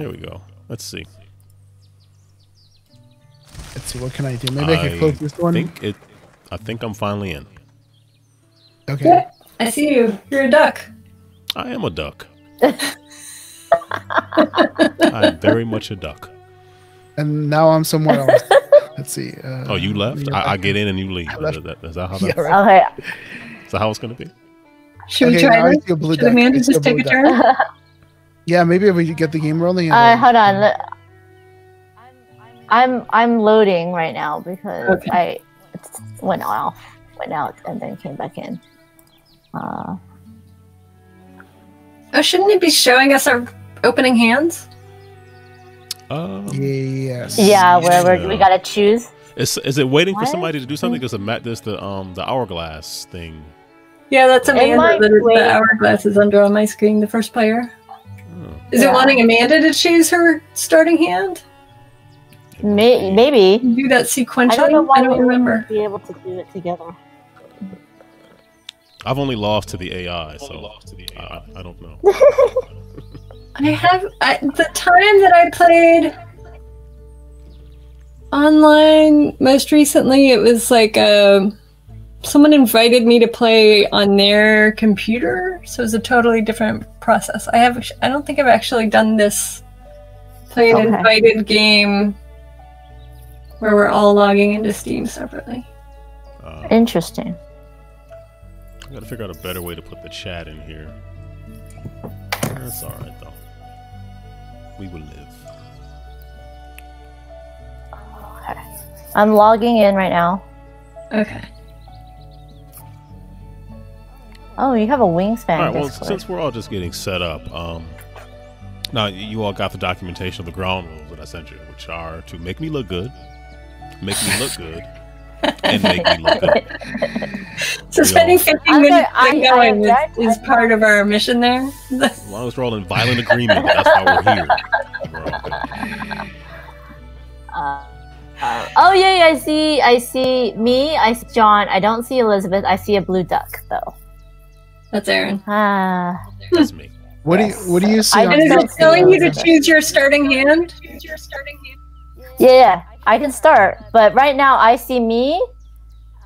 There we go. Let's see. Let's see, what can I do? Maybe I can close this one. I think I'm finally in. Okay. Yeah, I see you. You're a duck. I am a duck. I'm very much a duck. And now I'm somewhere else. Let's see. Oh, you left? I get in and you leave. Is that how that's Is that how it's going to be? Should we try this? Should Amanda just take a turn? Yeah, maybe if we get the game rolling. Hold on. I'm loading right now because it went off, went out, and then came back in. Oh, shouldn't it be showing us our opening hands? Yes. Yeah, whatever. We gotta choose. Is it waiting for somebody to do something? Because there's the hourglass thing. Yeah, that's Amanda. The hourglass is under on my screen. The first player. Oh. Is it wanting Amanda to choose her starting hand? Maybe. Do that sequentially. I don't remember. Be able to do it together. I've only lost to the AI, so I don't know. The time that I played online most recently, it was like someone invited me to play on their computer, so it was a totally different process. I don't think I've actually done this play an invited game where we're all logging into Steam separately. Interesting. I gotta figure out a better way to put the chat in here. That's all right though. We will live. Okay. I'm logging in right now. Okay. Oh, you have a Wingspan. All right, well, since we're all just getting set up, now you all got the documentation of the ground rules that I sent you, which are to make me look good, make me look good, and make me look good. So spending 15 minutes going is part of our mission there. As long as we're all in violent agreement, that's how we're here. Oh yeah, yeah, I see me, I see John, I don't see Elizabeth, I see a blue duck though. That's Aaron. That's me. What do you see? Is it telling you to choose your starting hand? Choose your starting hand. Yeah. I can start, but right now I see me,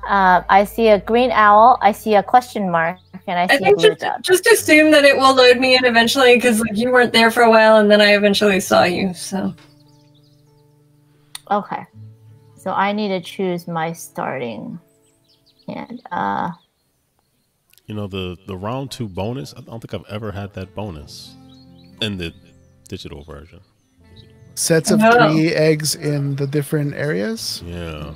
I see a green owl, I see a question mark, and I see a blue duck. Just assume that it will load me in eventually, because like, you weren't there for a while, and then I eventually saw you, so. Okay. So I need to choose my starting hand. You know, the round 2 bonus, I don't think I've ever had that bonus in the digital version. Sets of 3 eggs in the different areas. Yeah.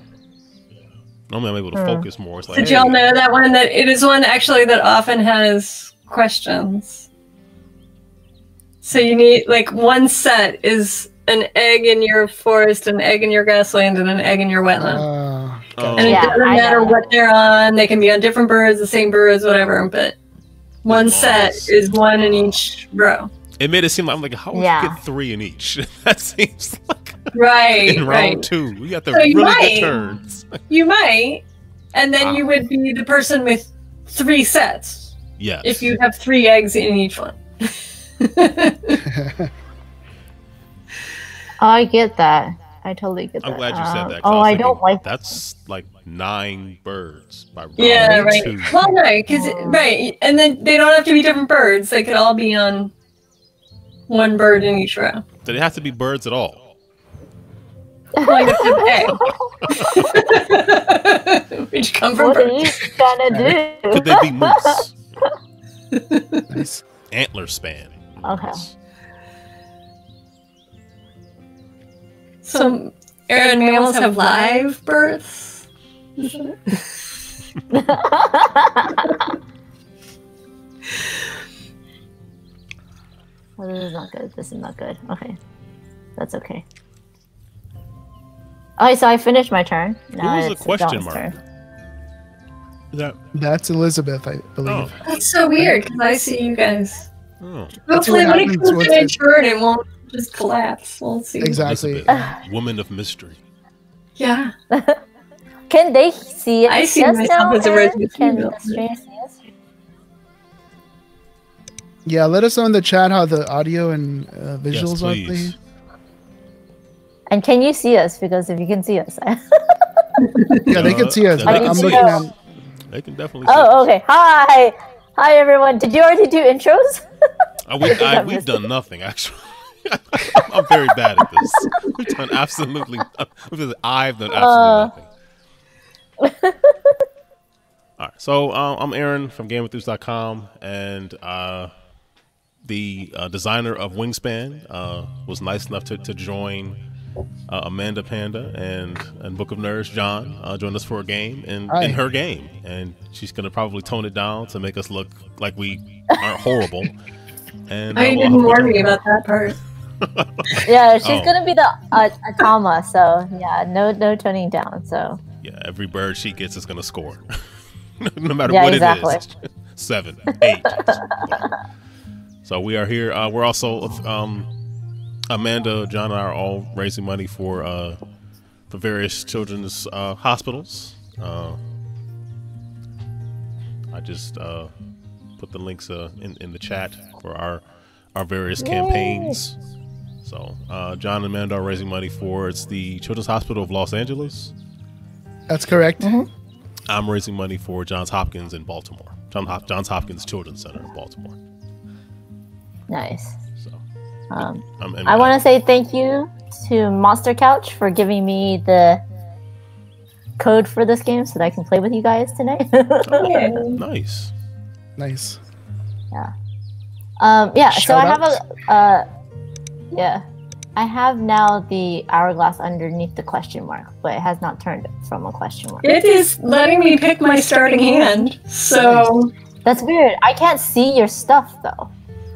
Normally I'm able to focus more. It's like, did y'all know that one? That it is one actually that often has questions. So you need like one set is an egg in your forest, an egg in your grassland, and an egg in your wetland. And it doesn't matter what they're on. They can be on different birds, the same birds, whatever. But one set is one in each row. It made it seem like I'm like, how would you get 3 in each? That seems like in round 2, we got the really good turns. You might, and then you would be the person with 3 sets. Yes. If you have 3 eggs in each one. I get that. I totally get that. I'm glad you said that. Oh, I don't like that. That's like 9 birds by round 2. Well, no, because and then they don't have to be different birds. They could all be on. 1 bird in each row. Did it have to be birds at all? Like it's an egg. Which come from birds. What are you gonna do? Could they be moose? Nice. Antler span. Okay. So, Aaron, mammals have live births? Oh, this is not good. This is not good. Okay. That's okay. Okay, so I finished my turn. Now what was the question mark? That's Elizabeth, I believe. Oh. That's so weird, because I see you guys. Oh. Hopefully when it comes to my turn, it won't just collapse. We'll see. Exactly. Woman of mystery. Yeah. Can they see it? I see myself as a resident. Can the stream see us? Yeah, let us know in the chat how the audio and visuals are, please. And can you see us? Because if you can see us. Yeah, they can see us. I'm looking at... They can definitely see us. Oh, okay. Hi. Hi, everyone. Did you already do intros? We've done nothing, actually. I'm very bad at this. We've done absolutely nothing. I've done absolutely nothing. All right, so I'm Aaron from GameEnthus.com, and the designer of Wingspan was nice enough to join Amanda Panda and Book of Nerds, John, joined us for a game in her game, and she's going to probably tone it down to make us look like we aren't horrible. And I didn't warn me about that part. Yeah, she's going to be the Atama, so yeah, no toning down. So yeah, every bird she gets is going to score. No matter what it is. 7, 8. So we are here. We're also Amanda, John, and I are all raising money for various children's hospitals. I just put the links in the chat for our various campaigns. So John and Amanda are raising money for the Children's Hospital of Los Angeles. That's correct. Mm-hmm. I'm raising money for Johns Hopkins in Baltimore. Johns Hopkins Children's Center in Baltimore. Nice. So, I want to say thank you to Monster Couch for giving me the code for this game so that I can play with you guys tonight. Oh, nice. Nice. Yeah. I have now the hourglass underneath the question mark, but it has not turned from a question mark. It is letting me pick my starting hand, so... That's weird. I can't see your stuff, though.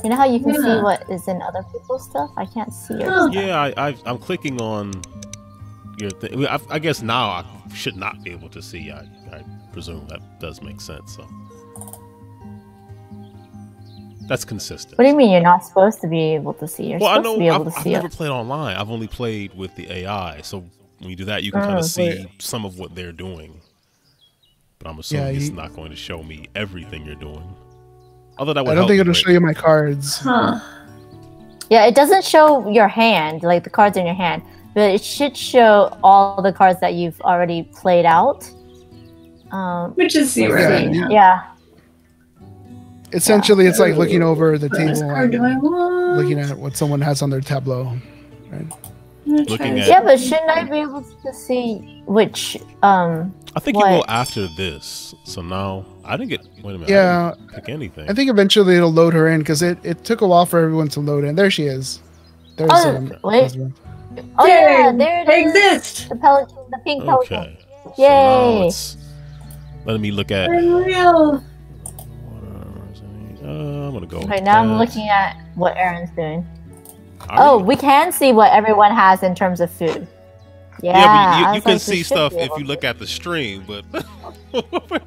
You know how you can see what is in other people's stuff? I can't see your stuff. Yeah, I'm clicking on your thing. I guess now I should not be able to see. I presume that does make sense, so... That's consistent. What do you mean you're not supposed to be able to see? You're supposed to be able to see. I've never played online. I've only played with the AI. So when you do that, you can kind of see some of what they're doing. But I'm assuming it's not going to show me everything you're doing. Although that would help. I don't think it'll show you my cards. Huh. Yeah, it doesn't show your hand, like the cards in your hand. But it should show all the cards that you've already played out. Which is zero. Yeah. Essentially, it's like looking over the table and looking at what someone has on their tableau. Right? But shouldn't I be able to see which? I think you go after this. So now I didn't get. Wait a minute. Yeah. I didn't pick anything. I think eventually it'll load her in because it took a while for everyone to load in. There she is. There's there it is. Exist. The pink pelican. Okay. Yay! So letting me look at. Unreal. I'm gonna go. Right now, I'm looking at what Aaron's doing. We can see what everyone has in terms of food. Yeah, but you can see stuff if you look at the stream, but we're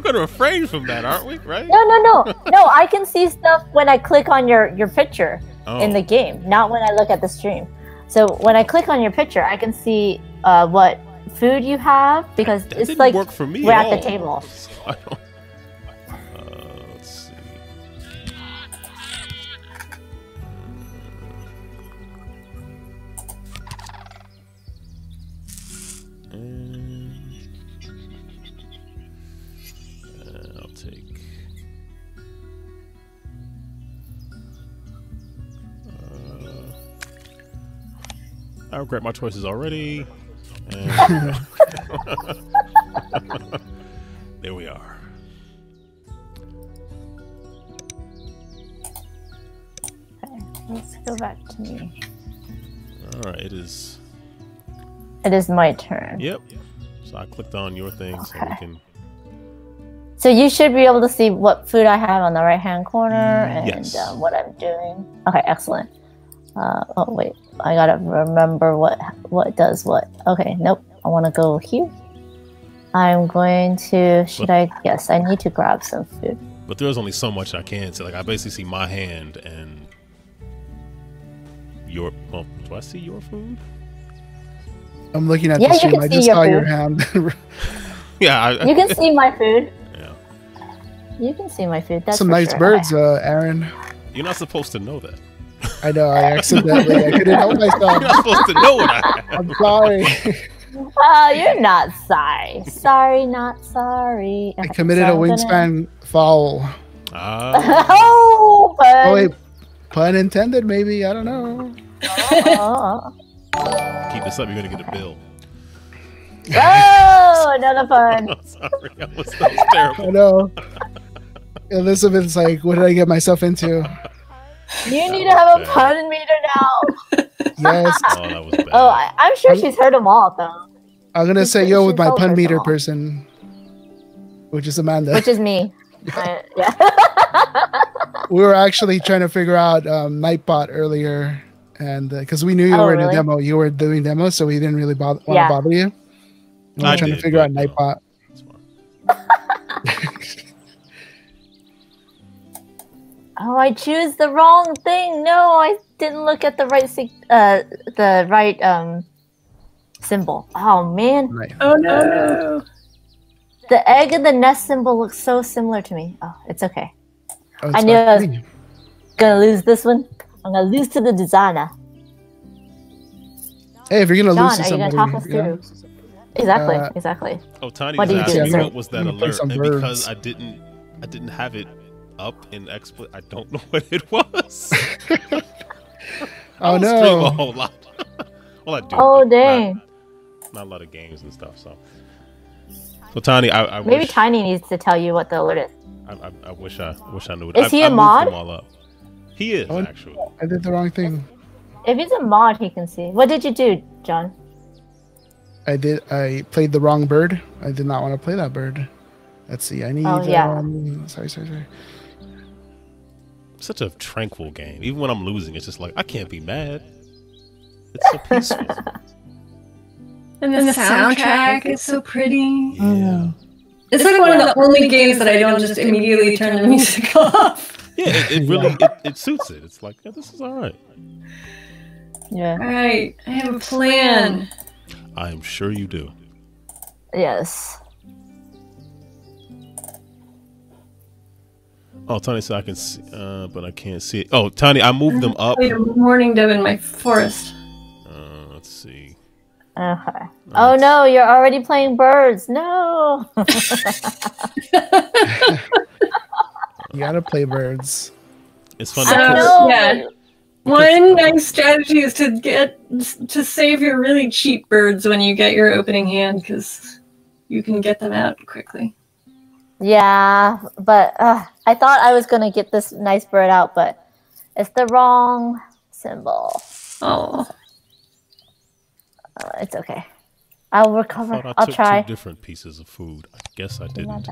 gonna refrain from that, aren't we? Right? No. I can see stuff when I click on your picture in the game, not when I look at the stream. So when I click on your picture, I can see what food you have because that didn't work for me at all. We're at the table. So I don't... I regret my choices already. And there we are. Okay, let's go back to me. All right, it is my turn. Yep. So I clicked on your thing so we can. So you should be able to see what food I have on the right-hand corner and what I'm doing. Okay, excellent. Oh wait, I gotta remember what does what. Okay, nope. I want to go here. I'm going to. Yes, I need to grab some food. But there's only so much I can see. Like I basically see my hand and your. Well, do I see your food? I'm looking at the stream. I just saw your hand. You can see my food. Yeah. You can see my food. That's some nice sure. birds, Aaron. You're not supposed to know that. I know. I accidentally. I couldn't help myself. You're not supposed to know what I have. I'm sorry. Oh, you're not sorry. Sorry, not sorry. I committed a wingspan foul. Oh, pun. Oh, wait. Pun intended, maybe. I don't know. Keep this up. You're going to get a bill. Oh, another pun. Oh, sorry. That was terrible. I know. Elizabeth's like, what did I get myself into? You need to have a pun meter now. Yes. Oh, that was bad. Oh, I'm sure she's heard them all, though. I'm going to say yo with my pun meter person, which is Amanda. Which is me. Yeah. We were actually trying to figure out Nightbot earlier, and because we knew you were in a demo. You were doing demos, so we didn't really want to bother you. We were trying to figure out Nightbot. Oh, I choose the wrong thing. No, I didn't look at the right symbol. Oh man. Right. Oh no. The egg and the nest symbol looks so similar to me. Oh, it's okay. Oh, it's I knew I was gonna lose this one. I'm gonna lose to the designer. Hey, if you're gonna John, lose to somebody, are you gonna talk us through? Exactly, exactly. Oh, Tiny, what do? What was that alert? And because I didn't have it up in explicit. I don't know what it was. Oh no! A whole lot. Well, I do. Oh dang! Not a lot of games and stuff. So Tiny, I maybe wish... Tiny needs to tell you what the alert is. I wish I knew. Is he a mod? All up. He is actually. I did the wrong thing. If he's a mod, he can see. What did you do, John? I played the wrong bird. I did not want to play that bird. Let's see. I need. Oh, yeah. Sorry. Such a tranquil game. Even when I'm losing, it's just like I can't be mad. It's so peaceful. And then the soundtrack is so pretty. Yeah. Mm. It's like one of the only games that I don't just immediately turn the music off. Yeah, it really it suits it. It's like, yeah, this is all right. Yeah. All right. I have a plan. I am sure you do. Yes. Oh, Tiny said I can see, but I can't see it. Oh, Tiny, I moved them up. Wait, a morning dove in my forest. Let's see. Okay. Oh, no, you're already playing birds. No. You got to play birds. It's funny. Yeah. One nice strategy is to save your really cheap birds when you get your opening hand, because you can get them out quickly. Yeah, but I thought I was gonna get this nice bird out, but it's the wrong symbol. Oh, it's okay. I'll recover. I'll took try. 2 different pieces of food. I guess I didn't.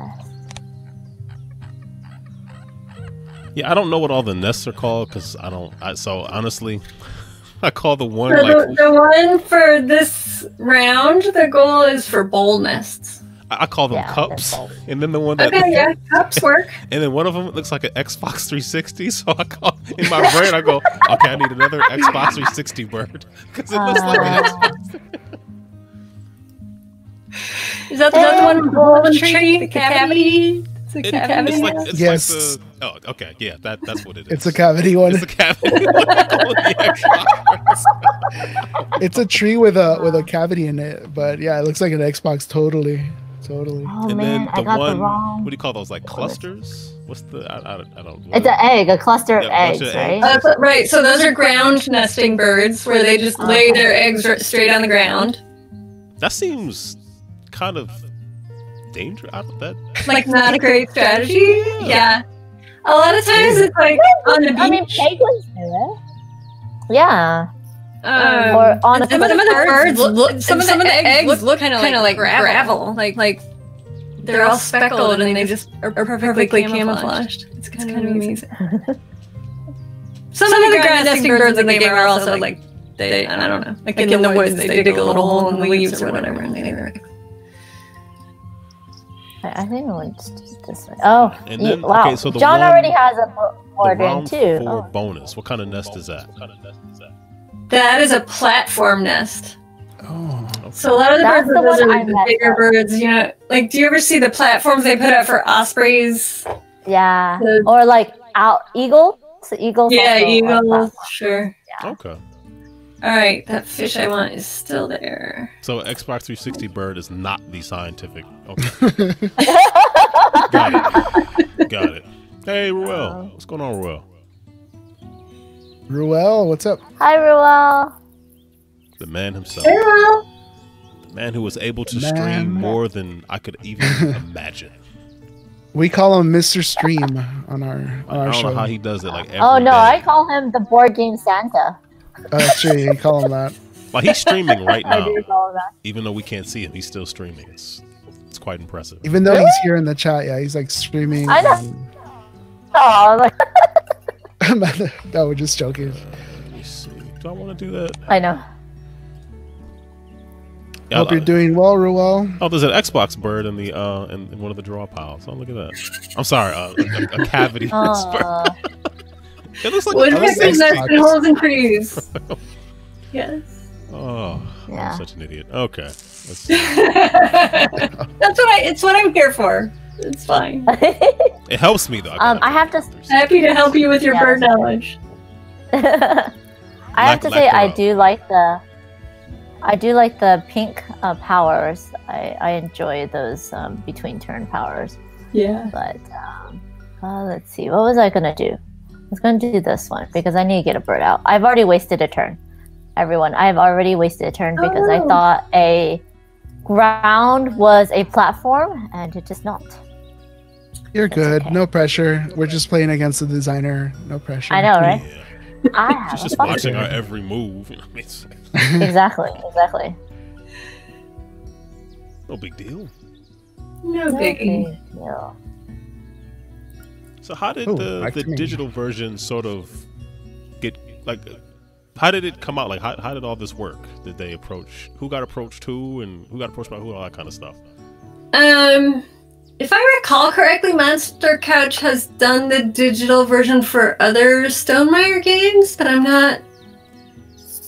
Yeah, I don't know what all the nests are called because I don't. So honestly, I call the one. So like, the one for this round, the goal is for bowl nests. I call them cups, and then the one that cups work. And then one of them looks like an Xbox 360. So I call in my brain, I go, okay, I need another Xbox 360 bird because it looks like an Xbox. Is that the one with the tree? The cavity? It's a cavity. It's yes. Like the, oh, okay, yeah, that's what it is. It's a cavity one. It's a cavity one. It's a tree with a cavity in it, but yeah, it looks like an Xbox totally. Totally. Oh, and man, then the one, what do you call those? Like clusters? What's the? I don't. It's an egg, a cluster of eggs, right? Right. So those are ground nesting birds, where they just lay their eggs straight on the ground. That seems kind of dangerous. I don't, like not a great strategy. Yeah. A lot of times it's like on the beach. I mean, penguins do it. Yeah. Or on some of the eggs look kind of like gravel. Like they're all speckled and they just are perfectly camouflaged. It's kind of amazing. Some of the ground nesting birds in the game are also like they I don't know, like in the woods they dig a little hole in the leaves or whatever and they like. I think I went this way. Oh, and then, wow! Okay, so the John already has a board in too. Bonus. What kind of nest is that? That is a platform nest. Oh. Okay. So a lot of the birds are the bigger birds, you know. Like, do you ever see the platforms they put out for ospreys Yeah, so, or like out eagle. So eagles. Yeah, eagles. Sure. Yeah. Okay. All right, that fish I want is still there. So Xbox 360 bird is not the scientific. Okay. Got it. Got it. Hey, Ruel. What's going on, Ruel? Ruel, what's up? Hi, Ruel. The man himself. Hello. The man who was able to stream more than I could even imagine. We call him Mr. Stream on our show. I don't know how he does it. Like every day. I call him the board game Santa. That's true. You call him that. Well, he's streaming right now. I do call him that. Even though we can't see him, he's still streaming. It's quite impressive. Even though he's here in the chat, yeah, he's like streaming. I know. No, we're just joking. Let me see. Do I want to do that? I know. I hope you're doing well, Ruel. Oh, there's an Xbox bird in the in one of the draw piles. Oh, look at that. I'm sorry, a cavity bird. It looks like a nice holes and trees. Yes. Oh, yeah. I'm such an idiot. Okay. That's it's what I'm here for. It's fine. It helps me though. I have to. Happy to help you with your bird knowledge. I have to say, I do like the. I do like the pink powers. I enjoy those between turn powers. Yeah. But let's see. What was I going to do? I was going to do this one because I need to get a bird out. I've already wasted a turn. Everyone, I've already wasted a turn because I thought a ground was a platform and it is not. You're good. Okay. No pressure. We're just playing against the designer. No pressure. I know, right? Yeah. She's just watching our every move. You know what I mean? Exactly, exactly. No big deal. No big deal. So how did the digital version sort of get, like, how did it come out? Like, how did all this work? Did they approach, who got approached who and who got approached by who, all that kind of stuff? If I recall correctly, Monster Couch has done the digital version for other Stonemaier games, but I'm not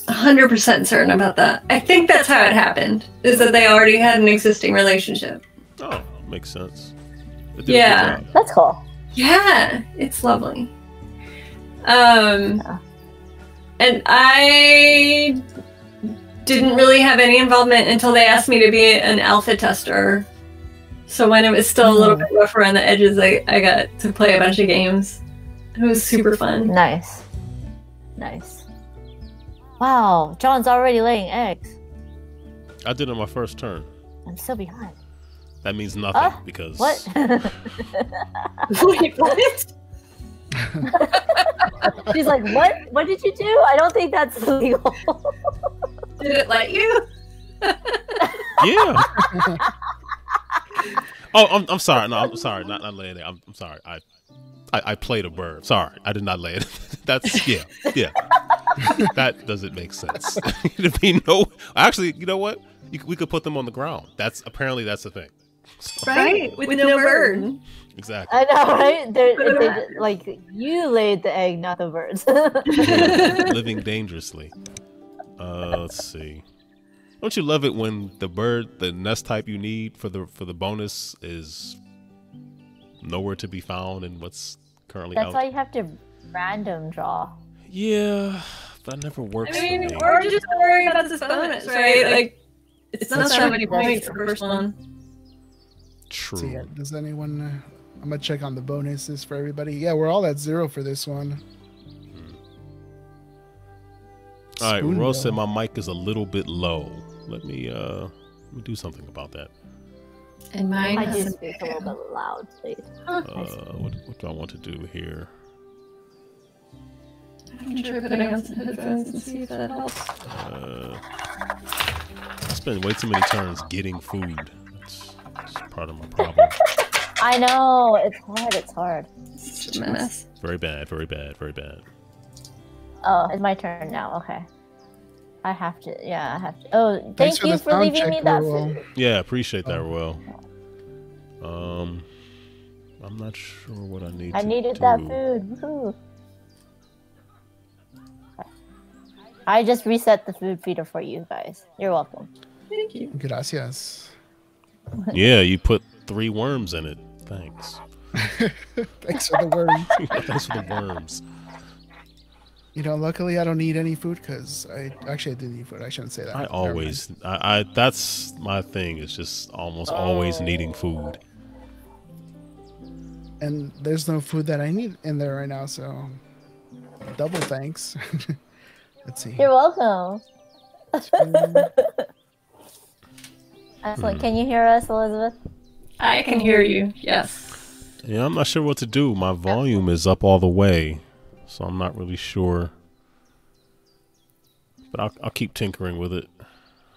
100% certain about that. I think that's how it happened, is that they already had an existing relationship. Oh, makes sense. Yeah. That's cool. Yeah, it's lovely. And I didn't really have any involvement until they asked me to be an alpha tester. So when it was still a little bit rough around the edges, I got to play a bunch of games. It was super fun. Nice. Nice. Wow, John's already laying eggs. I did it on my first turn. I'm still behind. That means nothing because... What? Wait, what? She's like, what? What did you do? I don't think that's legal. Did it let you? Yeah. Oh, I'm sorry. No, I'm sorry. Not laying it. I'm sorry. I played a bird. Sorry, I did not lay it. That's yeah. That doesn't make sense. There'd be no. Actually, you know what? We could put them on the ground. That's the thing. So, right, with no bird. Exactly. I know, right? They, like you laid the egg, not the birds. Living dangerously. Let's see. Don't you love it when the bird, the nest type you need for the bonus is nowhere to be found in what's currently out? That's why you have to random draw. Yeah, that never works. I mean, for me. Or just worry about this bonus, right? Like, it's not so many points for the first one. True. So yeah, does anyone? I'm gonna check on the bonuses for everybody. Yeah, we're all at 0 for this one. All right, Rose said my mic is a little bit low. Let me do something about that. And mine is a little bit loud, please. What do I want to do here? I'm sure putting on some headphones and see if that helps. I spend way too many turns getting food. That's part of my problem. I know, it's hard. It's hard. It's just a mess. Very bad. Very bad. Very bad. Oh, it's my turn now. Okay, I have to. Yeah, I have to. Oh, thank you for leaving me that food. Yeah, appreciate that, Will. I'm not sure what I need. I needed that food. Woohoo! I just reset the food feeder for you guys. You're welcome. Thank you. Gracias. Yeah, you put 3 worms in it. Thanks. Thanks for the worm. Thanks for the worms. You know, luckily I don't need any food because I didn't eat food. I shouldn't say that. I always, that's my thing. It's just almost always needing food. And there's no food that I need in there right now, so double thanks. Let's see. You're welcome. Can you hear us, Elizabeth? I can hear you, yes. Yeah, I'm not sure what to do. My volume is up all the way, so I'm not really sure. But I'll keep tinkering with it.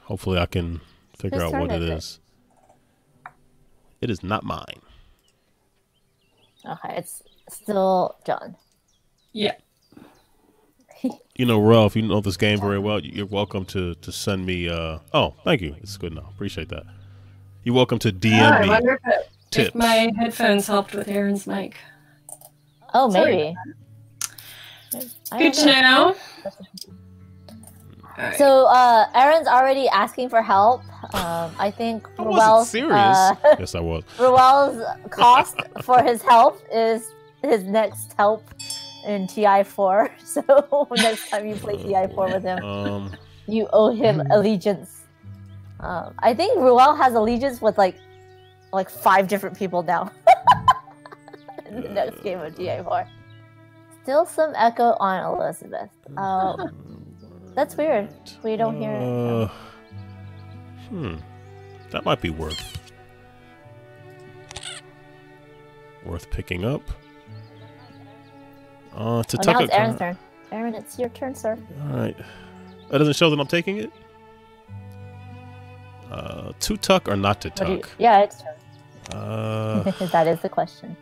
Hopefully I can figure out what it is. It is not mine. Okay, it's still John. Yeah. You know, Ralph, you know this game very well. You're welcome to send me. Oh, thank you. It's good enough. Appreciate that. You're welcome to DM me. I wonder if my headphones helped with Aaron's mic. Oh, maybe. Good to know. So Aaron's already asking for help. I think Ruel's yes, I was. Ruel's cost for his help is his next help in TI4. So next time you play TI4 with him, you owe him allegiance. I think Ruel has allegiance with like 5 different people now. In the next game of TI4. Still some echo on Elizabeth. That's weird. We don't hear it. No. That might be worth picking up. Now it's Aaron's turn. Aaron, it's your turn, sir. All right. That doesn't show that I'm taking it. To tuck or not to tuck? Yeah, it's turn. That is the question.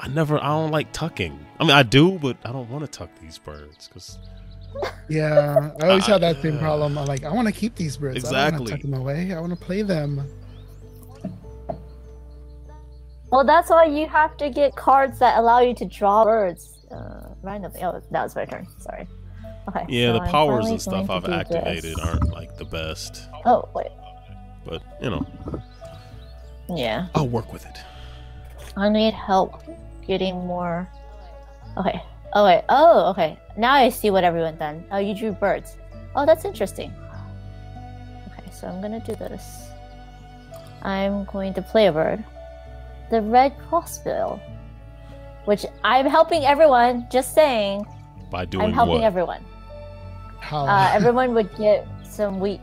I don't like tucking. I mean, I do, but I don't want to tuck these birds because. Yeah, I always have that same problem. I'm like, I want to keep these birds. Exactly. I don't want to tuck them away. I want to play them. Well, that's why you have to get cards that allow you to draw birds randomly. Oh, that was my turn. Sorry. Okay. Yeah, so the powers and stuff I've activated aren't like the best. Oh, wait. But, you know. Yeah. I'll work with it. I need help getting more. Okay. Oh, wait. Oh, okay. Now I see what everyone's done. Oh, you drew birds. Oh, that's interesting. Okay, so I'm going to do this. I'm going to play a bird. The Red Crossbill. Which I'm helping everyone, just saying. By doing what? I'm helping everyone. How? Everyone would get some wheat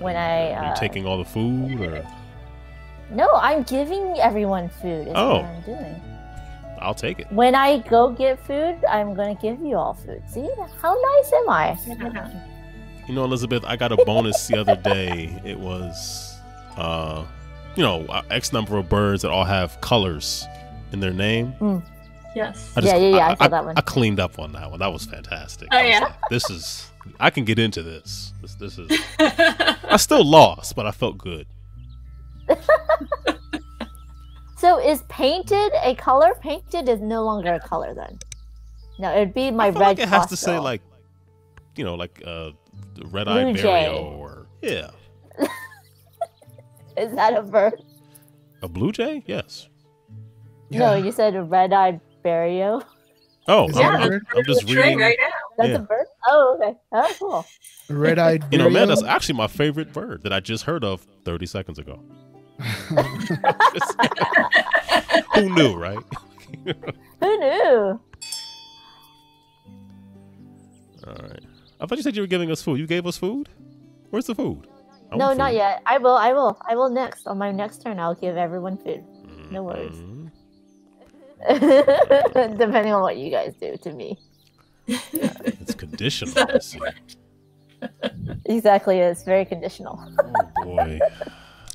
when I... Are you taking all the food? Or? No, I'm giving everyone food. Oh. What I'm doing. I'll take it. When I go get food, I'm going to give you all food. See? How nice am I? You know, Elizabeth, I got a bonus the other day. It was, you know, X number of birds that all have colors in their name. Yes. I saw that one. I cleaned up on that one. That was fantastic. Oh, yeah. Like, this is, I can get into this. This is, I still lost, but I felt good. So is painted a color? Painted is no longer a color then. No, it'd be my red. Like it has to say like, you know, like red eye Blue jay. Or yeah. Is that a bird? A blue jay? Yes. No, you said a red-eyed Barrio. Oh, I'm just reading. Right now. That's a bird? Oh, okay. Oh, cool. Red-eyed Barrio. You know, man, that's actually my favorite bird that I just heard of 30 seconds ago. Who knew, right? Who knew? All right. I thought you said you were giving us food. You gave us food? Where's the food? No, not food. Yet. I will next. On my next turn, I'll give everyone food. No worries. Depending on what you guys do to me. It's conditional. Exactly, it's very conditional. Oh boy.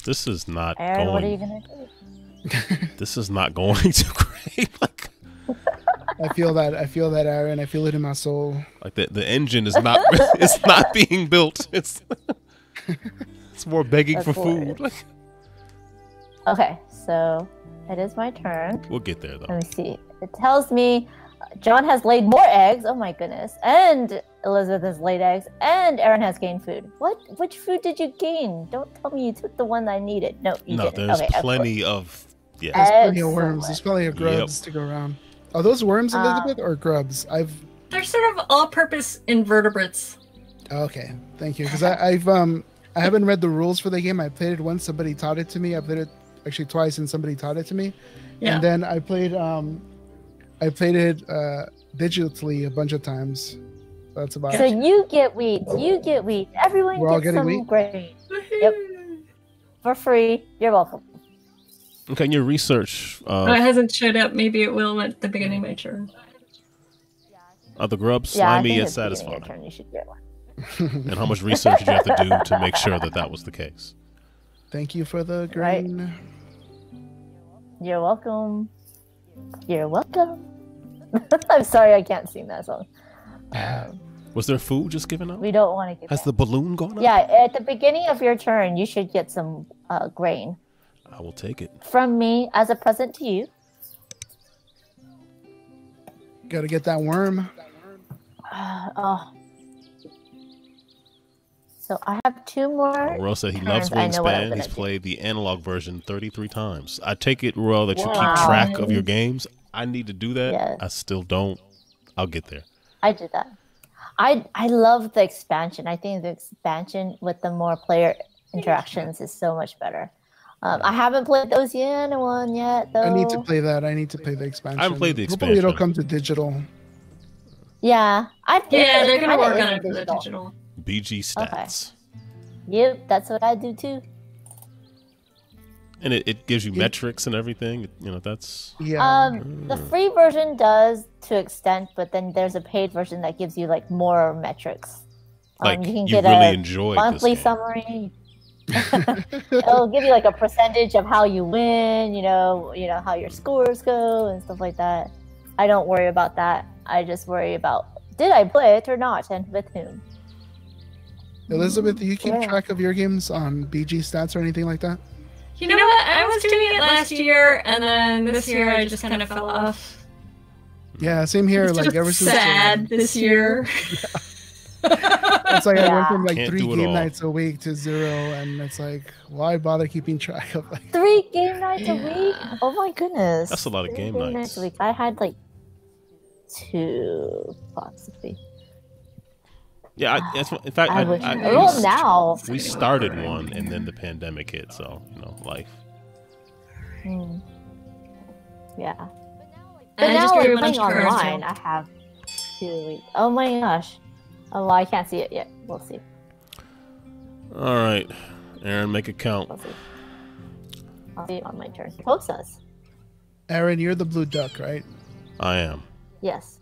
This is not Aaron, going... what are you going to do? This is not going too great. Like... I feel that, Aaron. I feel it in my soul. Like the engine is not it's not being built. It's more begging for food. Like... Okay, so... It is my turn. We'll get there, though. Let me see. It tells me John has laid more eggs. Oh, my goodness. And Elizabeth has laid eggs. And Aaron has gained food. What? Which food did you gain? Don't tell me you took the one I needed. No, you didn't. There's plenty of Yeah. There's plenty of worms. There's plenty of grubs to go around. Are those worms, Elizabeth, or grubs? They're sort of all-purpose invertebrates. Okay, thank you. Because I haven't read the rules for the game. I played it once. Somebody taught it to me. I played it actually twice, and somebody taught it to me. Yeah. And then I played it digitally a bunch of times. So that's about it. So you get wheat. You get wheat. Everyone gets some grain. Yep. For free. You're welcome. Okay, and your research. It hasn't showed up. Maybe it will at the beginning of my turn. Are the grubs slimy yet satisfying? And how much research did you have to do to make sure that that was the case? Thank you for the grain. Right. You're welcome. You're welcome. I'm sorry I can't sing that song. Was there food just given up? We don't want to give Has that. The balloon gone up? Yeah, at the beginning of your turn, you should get some grain. I will take it. From me as a present to you. Gotta get that worm. Oh. So I have two more. Royal said he loves Wingspan. He's played the analog version 33 times. I take it, Royal, that you keep track of your games. I need to do that. Yes. I still don't. I'll get there. I did that. I love the expansion. I think the expansion with the more player interactions is so much better. I haven't played those one yet, though. I need to play that. I need to play the expansion. I haven't played the expansion. Hopefully it'll come to digital. Yeah. They're going to work on it for the digital. BG stats. Okay. Yep, that's what I do, too. And it gives you metrics and everything. You know, that's... Yeah. The free version does to extent, but then there's a paid version that gives you, like, more metrics. Like, you can get a monthly summary. It'll give you like a percentage of how you win, you know how your scores go and stuff like that. I don't worry about that. I just worry about did I play it or not and with whom. Elizabeth, do you keep track of your games on BG stats or anything like that? You know what? I was doing it last year, and then this year I just kind of fell off. Yeah, same here. It's like ever since sad this year. Yeah. It's like I went from like three game nights a week to zero, and it's like, why bother keeping track of like 3 game nights a week? Oh my goodness, that's a lot of game nights a week. I had like 2 possibly. Yeah, in fact, we started one, and then the pandemic hit, so you know life. Yeah, but now we're playing online. I have 2 a week. Oh my gosh. Oh, well, I can't see it yet. We'll see. All right. Aaron, make a count. We'll see. I'll see on my turn. Close us. Aaron, you're the blue duck, right? I am. Yes.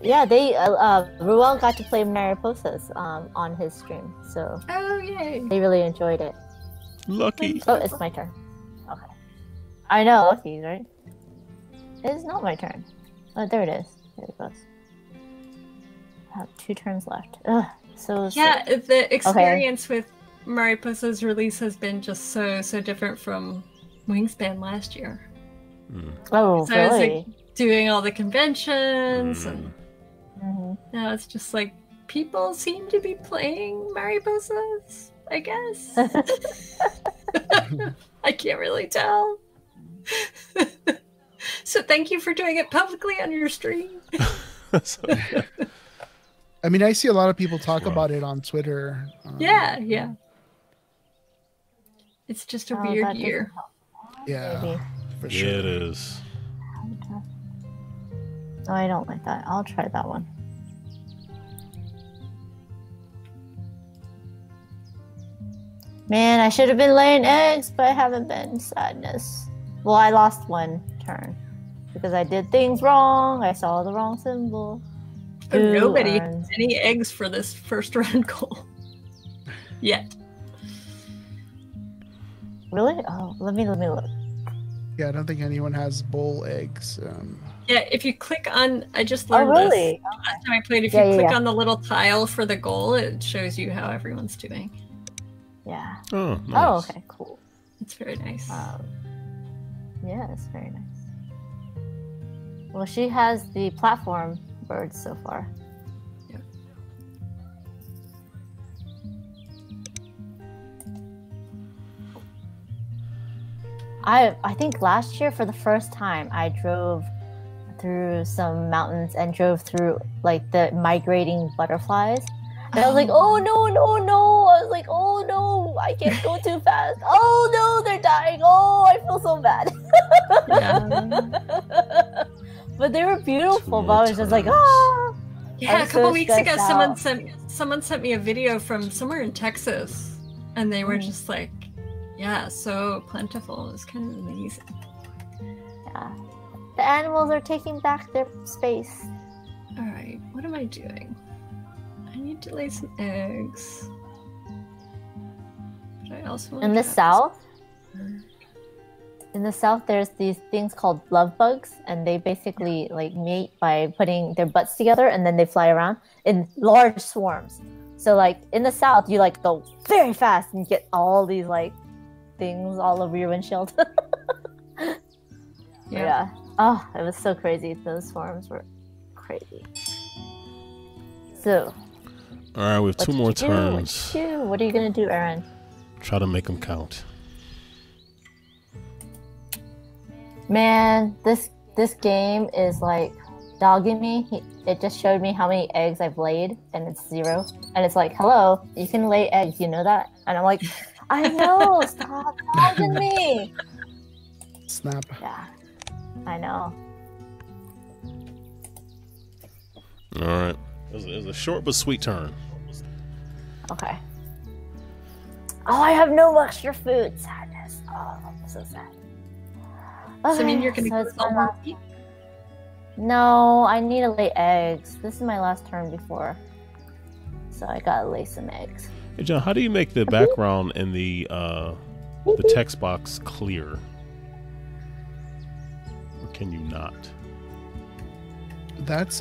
Yeah, they... Ruel got to play Mariposas on his stream, so... Oh, yay! They really enjoyed it. Lucky. Oh, it's my turn. Okay. I know, lucky, right? It's not my turn. Oh, there it is. It goes. I have 2 turns left. Ugh, so yeah, the experience with Mariposa's release has been just so different from Wingspan last year. Oh, so really? I was like doing all the conventions, and now it's just like people seem to be playing Mariposas, I guess. I can't really tell. So thank you for doing it publicly on your stream. I mean, I see a lot of people talk about it on Twitter. Yeah. It's just a weird year. Yeah, maybe. For sure. Yeah, it is. Oh, I don't like that. I'll try that one. Man, I should have been laying eggs, but I haven't been. Sadness. Well, I lost 1 turn because I did things wrong. I saw the wrong symbol. Nobody has any eggs for this first round goal yet. Really? Oh, let me look. Yeah, I don't think anyone has bowl eggs. Yeah, if you click on, I just learned this last time I played. If you click on the little tile for the goal, it shows you how everyone's doing. Yeah. Oh, nice. Oh, okay, cool. It's very nice. Yeah, that's very nice. Well, she has the platform birds so far. Yeah. I think last year for the first time I drove through some mountains and drove through like the migrating butterflies. And I was like, oh no, no, no. I was like, oh no, I can't go too fast. Oh no, they're dying. Oh, I feel so bad. Yeah. But they were beautiful, but I was just like, ah. Yeah, a couple weeks ago, someone sent me a video from somewhere in Texas, and they were just like, yeah, so plentiful. It was kind of amazing. Yeah. The animals are taking back their space. All right, what am I doing? I need to lay some eggs. But I also want In the south, there's these things called love bugs, and they basically like mate by putting their butts together, and then they fly around in large swarms. So like in the south, you like go very fast and get all these like things all over your windshield. Yeah. Yeah. Oh, it was so crazy. Those swarms were crazy. So. All right, we have two more turns. What are you gonna do, Aaron? Try to make them count. Man, this game is like dogging me. It just showed me how many eggs I've laid, and it's 0. And it's like, hello, you can lay eggs, you know that? And I'm like, I know, stop dogging me. Snap. Yeah, I know. All right. It was a short but sweet turn. Okay. Oh, I have no extra food. Sadness. Oh, I'm so sad. Okay, so I mean, you're going to go more feet? No, I need to lay eggs. This is my last turn before. So I got to lay some eggs. Hey, John, how do you make the background in the text box clear? Or can you not? That's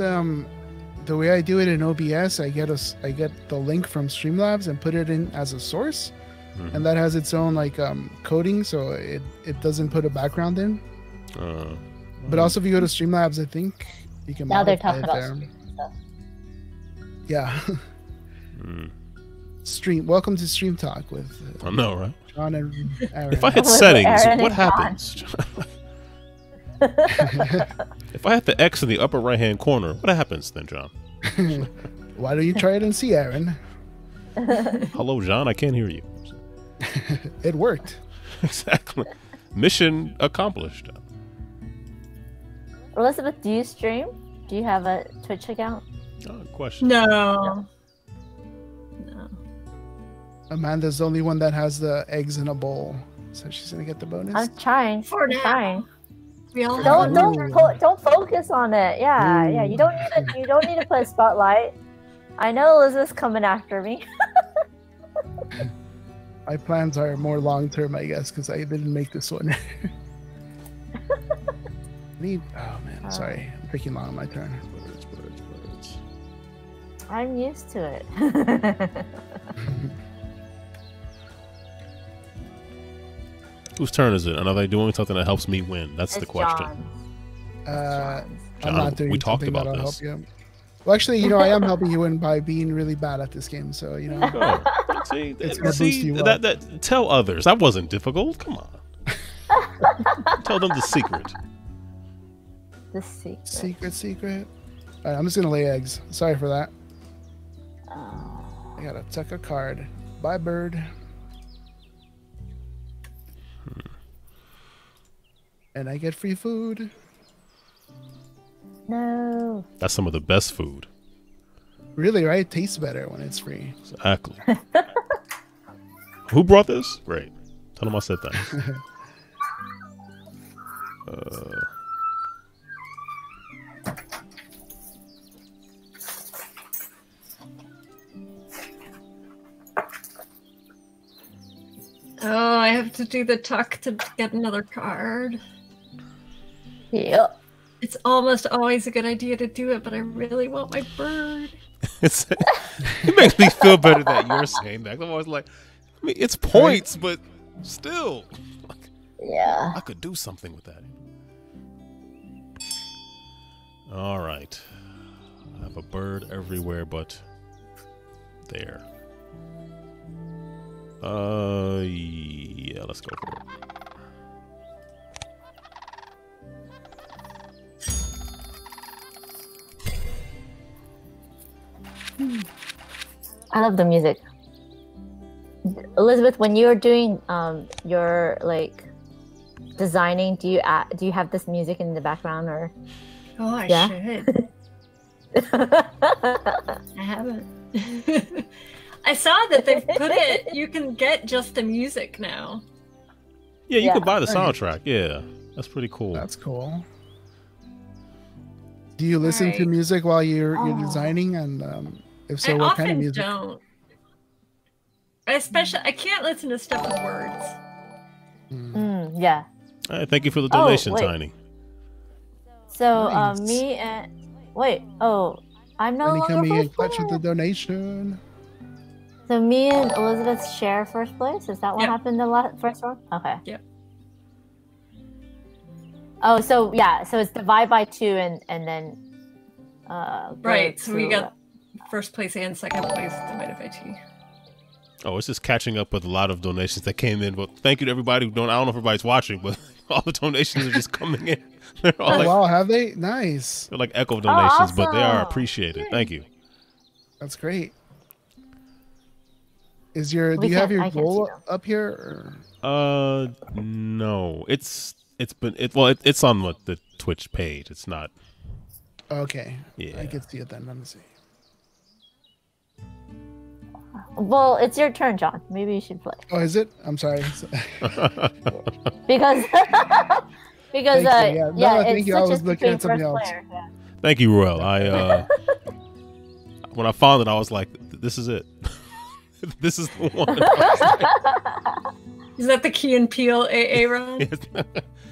the way I do it in OBS. I get the link from Streamlabs and put it in as a source. And that has its own like coding, so it doesn't put a background in. But also, if you go to Streamlabs, I think you can. Now they're talking about stream stuff. Yeah. Stream. Welcome to Stream Talk with. I know, right? John and Aaron. If I hit settings, what happens? If I hit the X in the upper right-hand corner, what happens then, John? Why don't you try it and see, Aaron? Hello, John. I can't hear you. It worked. Exactly. Mission accomplished. Elizabeth, do you stream? Do you have a Twitch account? Question. No. Amanda's the only one that has the eggs in a bowl, so she's gonna get the bonus. I'm trying. I'm trying. Don't focus on it. Yeah, yeah. You don't need to put a spotlight. I know Elizabeth's coming after me. My plans are more long-term, I guess, because I didn't make this one. Oh, man. Sorry. I'm taking long on my turn. Birds. I'm used to it. Whose turn is it? And are they doing something that helps me win? It's the question. John, I'm not doing something that'll help you. Well, actually, you know, I am helping you win by being really bad at this game, so, you know. Oh. See, tell others. That wasn't difficult. Come on. Tell them the secret. The secret. Secret. All right, I'm just going to lay eggs. Sorry for that. I got to tuck a card. Bye, bird. And I get free food. No. That's some of the best food. Really, right? It tastes better when it's free. Exactly. Who brought this? Great. Tell them I said that. Oh, I have to do the tuck to get another card. Yep. It's almost always a good idea to do it, but I really want my bird. It makes me feel better that you're saying that. I'm always like, I mean, it's points, but still. Like, yeah. I could do something with that. All right. I have a bird everywhere but there. Yeah, let's go for it. I love the music. Elizabeth, when you're doing your like designing, do you have this music in the background or? Oh, I should. I haven't. I saw that they've put it. You can get just the music now. Yeah, you could buy the soundtrack. Yeah, that's pretty cool. That's cool. Do you listen to music while you're designing? And if so, what kind of music? I often don't. Especially, I can't listen to stuff with words. Yeah. All right, thank you for the donation, Tiny. So me and I'm no longer coming in clutch with the donation. So me and Elizabeth share first place. Is that what happened the first one? Okay. Yep. Oh, so yeah, so it's divide by 2 and then. Right. So we got first place and second place divided by 2. Oh, it's just catching up with a lot of donations that came in. But thank you to everybody who don't. I don't know if everybody's watching, but all the donations are just coming in. They're all like, wow, have they? Nice. They're like echo donations, awesome. But they are appreciated. Thank you. That's great. Is your do you have your goal up here? Or? No. It's on what the Twitch page. It's not. Okay. Yeah. I can see it then. Let me see. Well, it's your turn, John. Maybe you should play. Oh, is it? I'm sorry. because thank you. I was looking at something else. Yeah. Thank you, Royal. I when I found it, I was like, this is it. This is the one. Like, is that the Key and Peele A-Ron?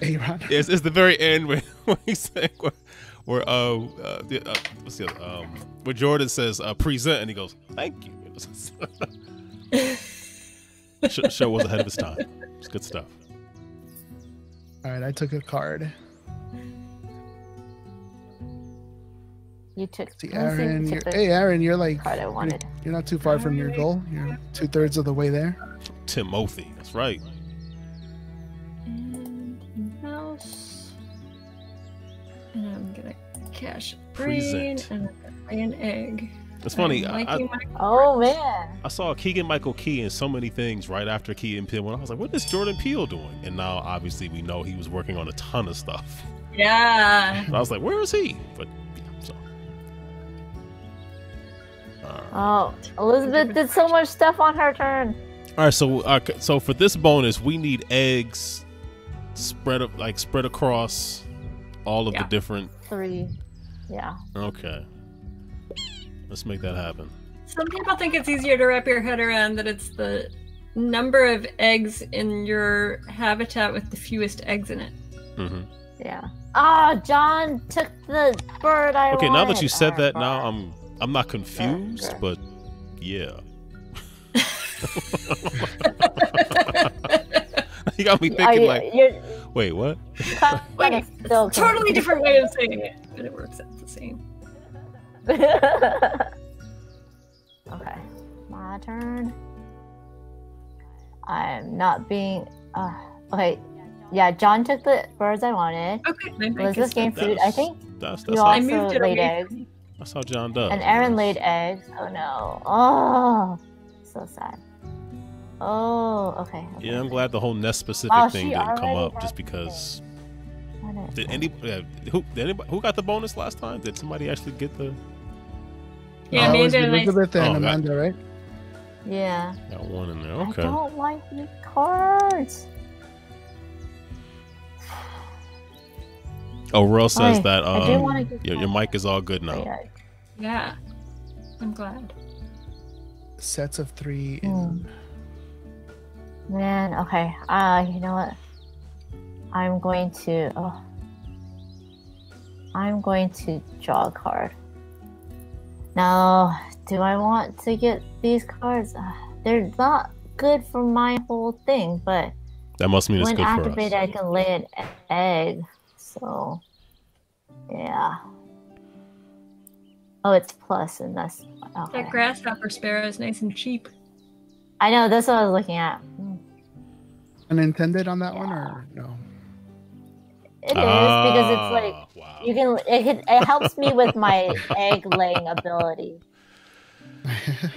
A-Ron. Yes, it's the very end where he's saying what's the other, where Jordan says present and he goes thank you. Show was ahead of his time. It's good stuff. All right, I took a card. You took. See, Aaron, hey, Aaron, you're like card I wanted. You're not too far from your goal. You're 2/3 of the way there. Timothy, that's right. Mouse. And I'm gonna cash green and an egg. It's funny. I saw Keegan-Michael Key in so many things right after Key and Peele when I was like, what is Jordan Peele doing? And now obviously we know he was working on a ton of stuff. Yeah. And I was like, where is he? But yeah, so. Oh, Elizabeth did so much stuff on her turn. All right, so for this bonus, we need eggs spread across all of the different 3. Yeah. Okay. Let's make that happen. Some people think it's easier to wrap your head around that it's the number of eggs in your habitat with the fewest eggs in it. Mm-hmm. Yeah. Ah, oh, John took the bird I wanted. Okay, now that you said that, now I'm not confused, but yeah. You got me thinking wait, what? Like, totally different way of saying it, but it works out the same. Okay, my turn. I'm not being. Okay, yeah, John took the birds I wanted. Okay, Elizabeth gained food. I think you also laid eggs. That's how John does. And Aaron laid eggs. Oh no! Oh, so sad. Oh, okay. Yeah, I'm glad the whole nest specific thing didn't come up just because. Who got the bonus last time? Did somebody actually get the? Yeah, Elizabeth and Amanda, right? Yeah. Got one in there. Okay. I don't like the cards. Oh, Rel says that your mic is all good now. Yeah, I'm glad. Sets of 3. Man, okay. You know what? I'm going to. I'm going to draw a card. Now, do I want to get these cards? They're not good for my whole thing, but that must mean it's good for us. When activated, I can lay an egg. So, yeah. Oh, it's plus, and that's okay. That grasshopper sparrow is nice and cheap. I know. That's what I was looking at. Unintended on that one, or no? It is because it's like you can. It helps me with my egg laying ability.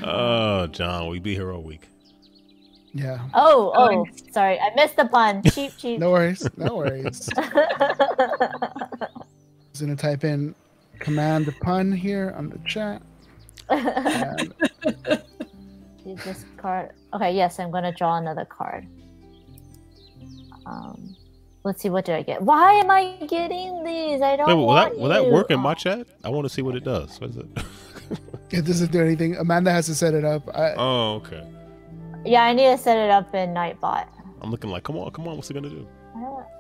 Oh, John, we'd be here all week. Yeah. Oh, oh, sorry. I missed the pun. Cheap, cheap. No worries. No worries. I'm going to type in command pun here on the chat. And... use this card. Okay, yes, I'm going to draw another card. Let's see, what did I get? Why am I getting these? I don't know. Will that work in my chat? I want to see what it does. What is it? It doesn't do anything. Amanda has to set it up. Oh, okay. Yeah, I need to set it up in Nightbot. I'm looking like, come on, come on, what's it gonna do?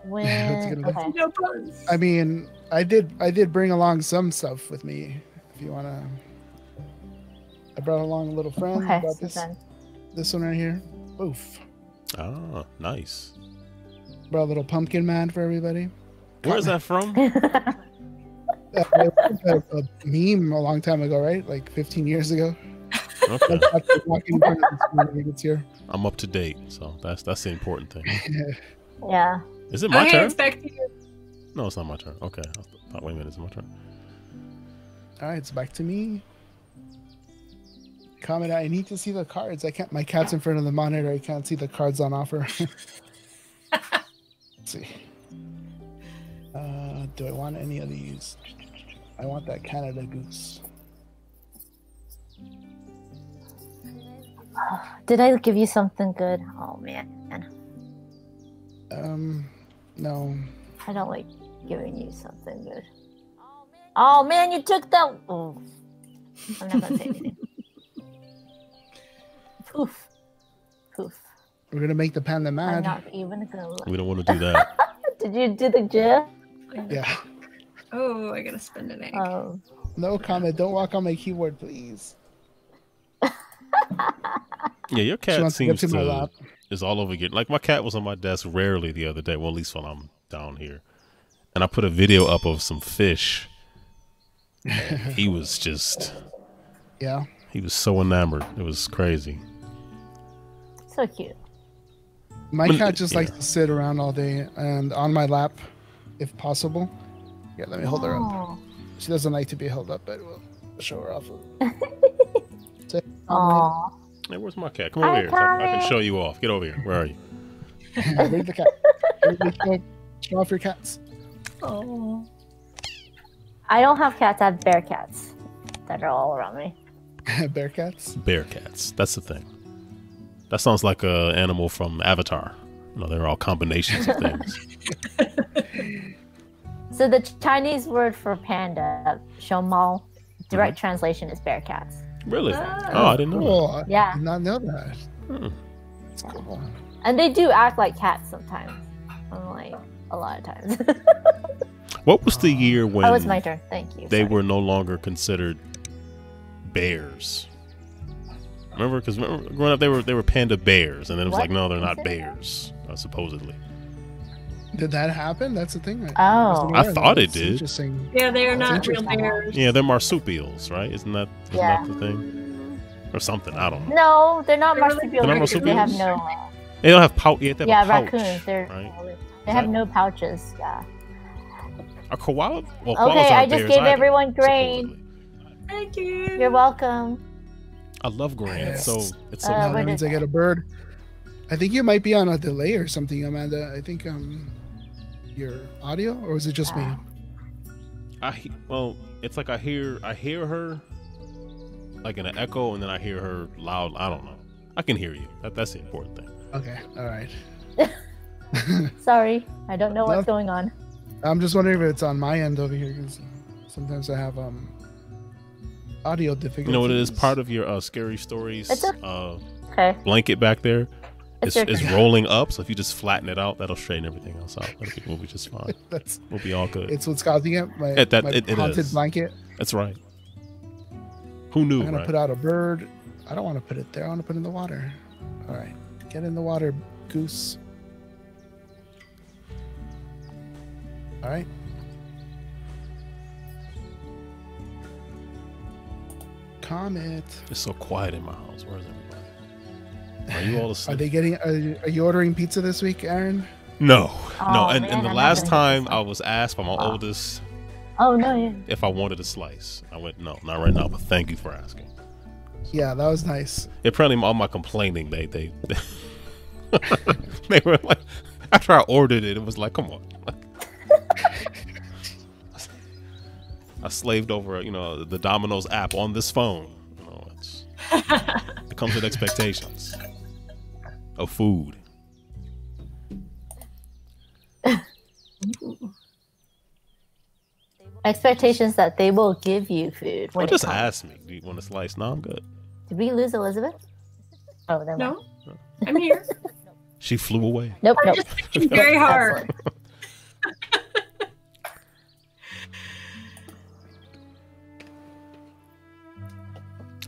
When... okay. No buttons. I mean, I did bring along some stuff with me. If you wanna, I brought along a little friend. Okay, about this one right here. Oof. Ah, nice. Brought a little pumpkin man for everybody. Where is that from? A meme a long time ago, right? Like 15 years ago. Okay. I'm up to date, so that's the important thing. Yeah. Is it my turn? It's back to you. No, it's not my turn. Okay. Wait a minute, it's my turn. All right, it's back to me. Comment. I need to see the cards. I can't. My cat's in front of the monitor. I can't see the cards on offer. Let's see. Do I want any of these? I want that Canada goose. Did I give you something good? Oh man. No. I don't like giving you something good. Oh man, you took that. Oh. I'm not gonna say anything. Poof, poof. We're gonna make the panda mad. I'm not even gonna. We don't want to do that. Did you do the gif? Yeah. Oh, I gotta spend an egg. No comment. Don't walk on my keyboard, please. Yeah, your cat seems to is all over again. Like my cat was on my desk rarely the other day. Well, at least while I'm down here, and I put a video up of some fish. He was just, yeah, he was so enamored. It was crazy. So cute. My cat just likes to sit around all day and on my lap, if possible. Yeah, let me hold her up. She doesn't like to be held up, but we'll show her off. Aww. Hey, where's my cat? Come over here. So I can show you off. Get over here. Where are you? Where's the cat? Where's the cat? Show off your cats. Oh. I don't have cats. I have bear cats that are all around me. Bear cats? Bear cats. That's the thing. That sounds like an animal from Avatar. You know, they're all combinations of things. So the Chinese word for panda, shomao, direct translation is bear cats. Really? Oh, I didn't know. Cool. Yeah. I did not know that. Hmm. That's cool. And they do act like cats sometimes. Like a lot of times. What was the year when oh, it's my turn. Thank you. They were no longer considered bears? Remember, because growing up they were panda bears, and then it was like, no, they're not bears, supposedly. Did that happen? That's the thing. Right? Oh, I thought it did. Interesting. Yeah, they're not real bears. Yeah, they're marsupials, right? Isn't that the thing? Or something, I don't know. No, they're not marsupials. They're not marsupials? They have no... They don't have pouch. Yeah, raccoons. They're, right? They have no pouches, yeah. A koala? Well, okay, I just gave everyone grain. Thank you. You're welcome. I love grain, so it's so that means I get a bird. I think you might be on a delay or something, Amanda. I think your audio, or is it just me? Well, it's like I hear her like in an echo, and then I hear her loud. I don't know. I can hear you. That's the important thing. Okay. All right. Sorry, I don't know what's going on. I'm just wondering if it's on my end over here, because sometimes I have audio difficulties. You know what? It is part of your scary stories. It's blanket back there. It's rolling up, so if you just flatten it out, that'll straighten everything else out. We'll be just fine. We'll be all good. It's what's causing it. My haunted blanket. That's right. Who knew? I'm gonna put out a bird. I don't want to put it there. I want to put it in the water. All right, get in the water, goose. All right. Comet. It's so quiet in my house. Where is everything? Are you all asleep? Are you ordering pizza this week, Aaron? No, no. And the last time I was asked by my oldest, if I wanted a slice, I went, no, not right now. But thank you for asking. Yeah, that was nice. Apparently, all my complaining, they were like, after I ordered it, it was like, come on. I slaved over, you know, the Domino's app on this phone. You know, it comes with expectations of food. Expectations that they will give you food. Well, just ask me. Do you want a slice? No, I'm good. Did we lose Elizabeth? Oh, no. I'm here. She flew away. Nope. I'm just thinking very hard.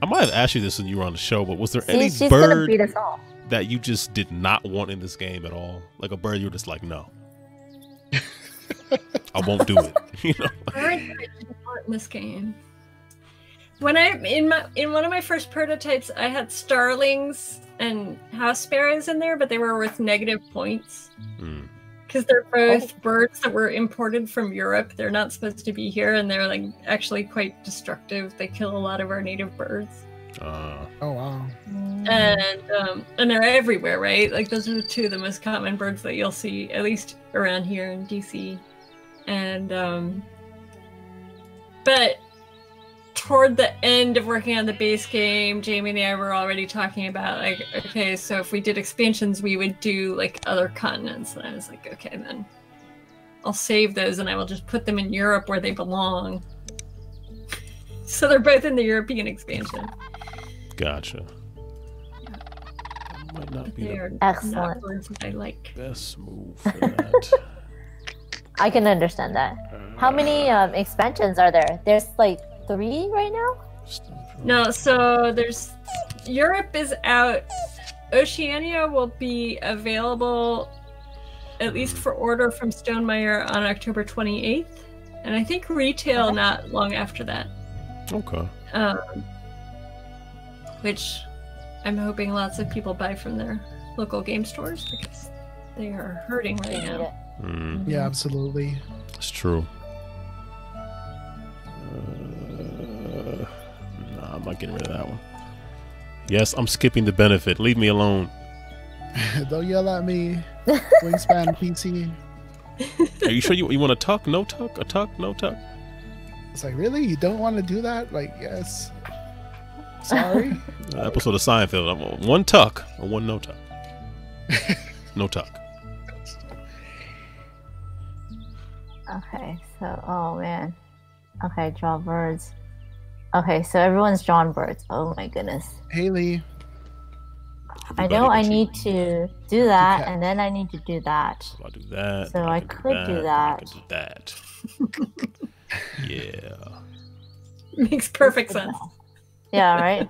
I might have asked you this when you were on the show, but was there any bird that you just did not want in this game at all? Like a bird you were just like, no. I won't do it. You know? I didn't want in this game. When I in one of my first prototypes, I had starlings and house sparrows in there, but they were worth negative points because they're both birds that were imported from Europe. They're not supposed to be here, and they're like actually quite destructive. They kill a lot of our native birds. Oh wow! And they're everywhere, right? Like those are the two of the most common birds that you'll see, at least around here in DC. And but toward the end of working on the base game, Jamie and I were already talking about like, okay, so if we did expansions, we would do like other continents. And I was like, okay, then I'll save those and I will just put them in Europe where they belong. So they're both in the European expansion. Gotcha. Yeah. Might not be excellent. Not words that I like. Best move for that. I can understand that. How many expansions are there? There's like 3 right now? No, so there's... Europe is out. Oceania will be available, at least for order from Stonemaier, on October 28th. And I think retail not long after that. Okay. Which I'm hoping lots of people buy from their local game stores because they are hurting right now. Yeah. Mm. Yeah, absolutely. It's true. Nah, I'm not getting rid of that one. Yes, I'm skipping the benefit. Leave me alone. Don't yell at me. Wingspan PC. Are you sure you want a tuck? No tuck? A tuck? No tuck? It's like, really? You don't want to do that? Like, yes. Sorry. Episode of Seinfeld. I'm one tuck or one no tuck. No tuck. Okay, so, oh man. Okay, draw birds. Okay, so everyone's drawn birds. Oh my goodness. Haley. I know I need to do that, and then I need to do that. So I'll do that. So I could do that. Yeah. Makes perfect sense. Yeah, right?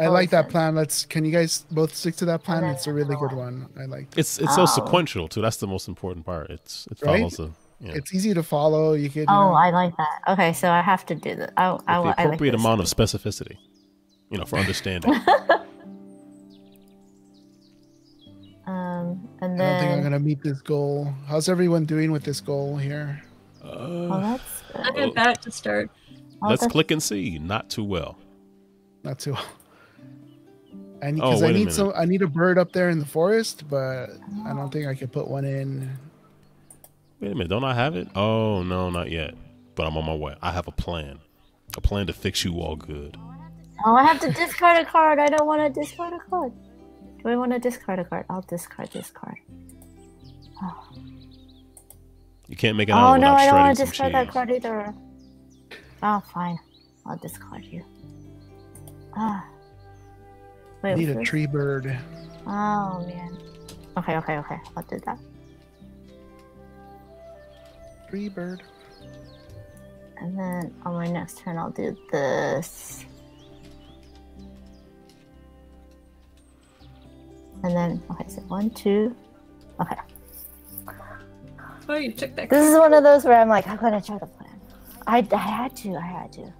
I like that plan. Let's. Can you guys both stick to that plan? It's a really good one. I like it. It's so sequential, too. That's the most important part. It follows a... Yeah. It's easy to follow. You can. Oh, you know, I like that. Okay, so I have to do that. The appropriate amount of specificity, you know, for understanding. And then I don't think I'm gonna meet this goal. How's everyone doing with this goal here? I'm about to start. Let's click and see. Not too well. Not too well. And because I need a bird up there in the forest, but I don't think I can put one in. Wait a minute, don't I have it? Oh, no, not yet. But I'm on my way. I have a plan. A plan to fix you all good. Oh, I have to discard a card. I don't want to discard a card. Do I want to discard a card? I'll discard this card. Oh. You can't make it out. Oh, no, I don't want to discard that card either. Oh, fine. I'll discard you. Ah. Wait, I need a tree bird. Oh, man. Okay, okay, okay. I'll do that. Bird. And then on my next turn, I'll do this. And then, okay, so 1, 2, okay. Oh, you took that. This is one of those where I'm like, I'm gonna try the plan. I had to.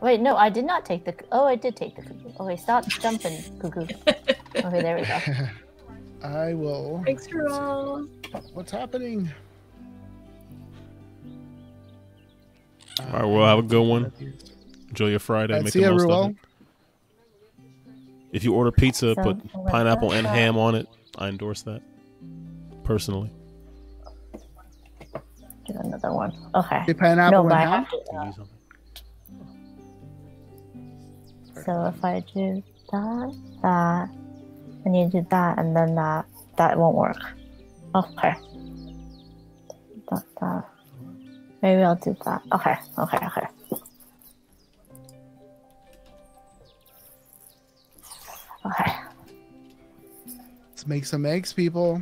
Wait, no, I did not take the. Oh, I did take the cuckoo. Okay, stop jumping, cuckoo. Okay, there we go. I will. Thanks for all. What's happening? All right, well, have a good one. Enjoy your Friday. Make the most of it. If you order pizza, put pineapple and ham on it. I endorse that personally. Get another one. Okay. The pineapple and ham? So if I do that, that, I need to do that, and then that, that won't work. Okay. That, that. Maybe I'll do that. Okay, okay, okay. Okay. Let's make some eggs, people.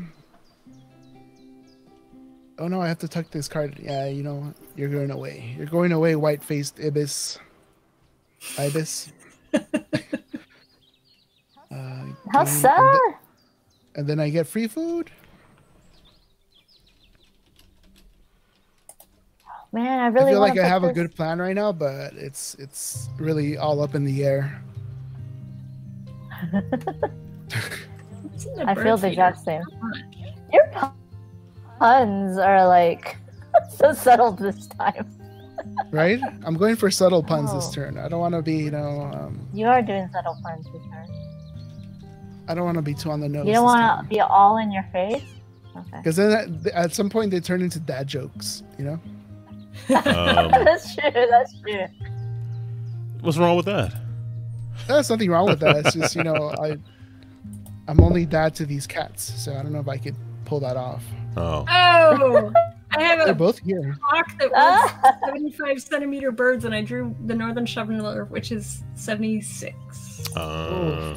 Oh no, I have to tuck this card. Yeah, you know what? You're going away. You're going away, white-faced ibis. Ibis. How so? And then I get free food. Man, I really feel like I have a good plan right now, but it's really all up in the air. I feel the exact same. Your puns are like so subtle this time. Right? I'm going for subtle puns this turn. I don't want to be, you know. You are doing subtle puns this turn. I don't want to be too on the nose. You don't want to be all in your face? Okay. Because then at some point they turn into dad jokes, you know? That's true. That's true. What's wrong with that? There's nothing wrong with that. It's just, you know, I'm only dad to these cats, so I don't know if I could pull that off. Oh. Oh. I have They're a both here. Clock that was 75 centimeter birds, and I drew the northern shoveler, which is 76. Oh.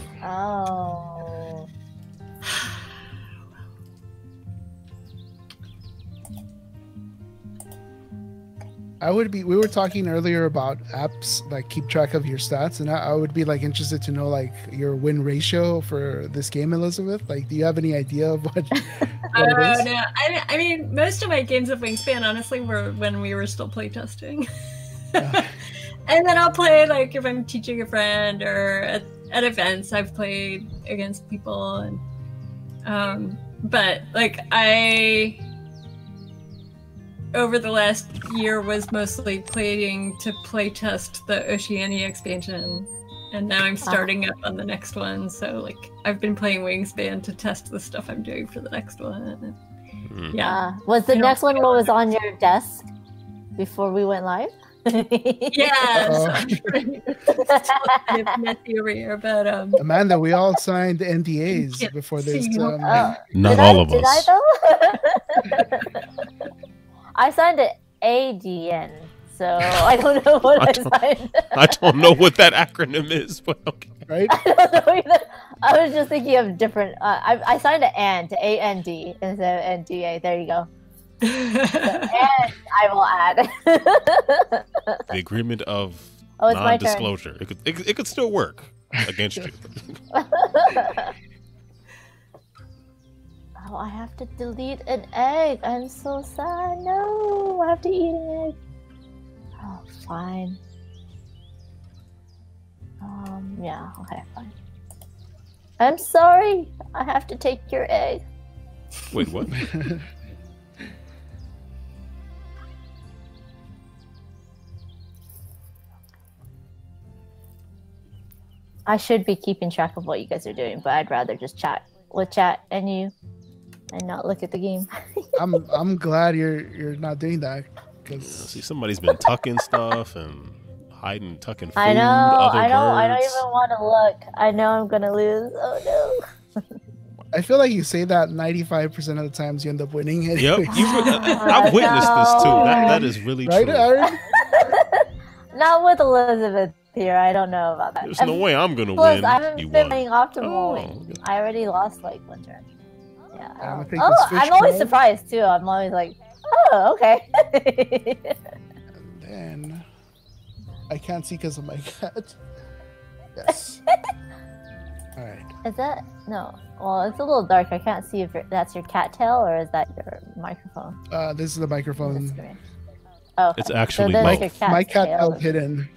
I would be. We were talking earlier about apps that keep track of your stats, and I would be like interested to know like your win ratio for this game, Elizabeth. Like, do you have any idea of what? What it is? No, I mean, most of my games of Wingspan, honestly, were when we were still playtesting. And then I'll play like if I'm teaching a friend or at events. I've played against people, and but like I. Over the last year was mostly planning to playtest the Oceania expansion, and now I'm starting up on the next one, so like I've been playing Wingspan to test the stuff I'm doing for the next one. Yeah. Was the next one what was on your desk before we went live? Yeah. Amanda, we all signed NDAs before this. Not all of us. I signed an ADN, so I don't know what I signed. I don't know what that acronym is, but okay. Right? I don't know either. I was just thinking of different. I signed an AND, A-N-D, instead of N-D-A. There you go. So, and I will add. The agreement of non-disclosure. It could still work against you. Oh, I have to delete an egg. I'm so sad. No, I have to eat an egg. Oh, fine. Yeah, okay, fine. I'm sorry. I have to take your egg. Wait, what? I should be keeping track of what you guys are doing, but I'd rather just chat with chat and you. And not look at the game. I'm glad you're not doing that. Cause... see, somebody's been tucking stuff and hiding, tucking food. I know. I don't even want to look. I know I'm gonna lose. Oh no. I feel like you say that 95% of the times you end up winning. It. Yep. I've witnessed this too. That is really true. Aaron? Not with Elizabeth here. I don't know about that. There's no way I'm gonna win. I haven't been playing optimal. Oh. I already lost like one turn. Yeah. I'm always surprised too. I'm always like, oh, okay. And then I can't see because of my cat. Yes. All right. Is that no? Well, it's a little dark. I can't see if that's your cat tail or is that your microphone. This is the microphone. Oh, okay. It's actually so my cat tail hidden.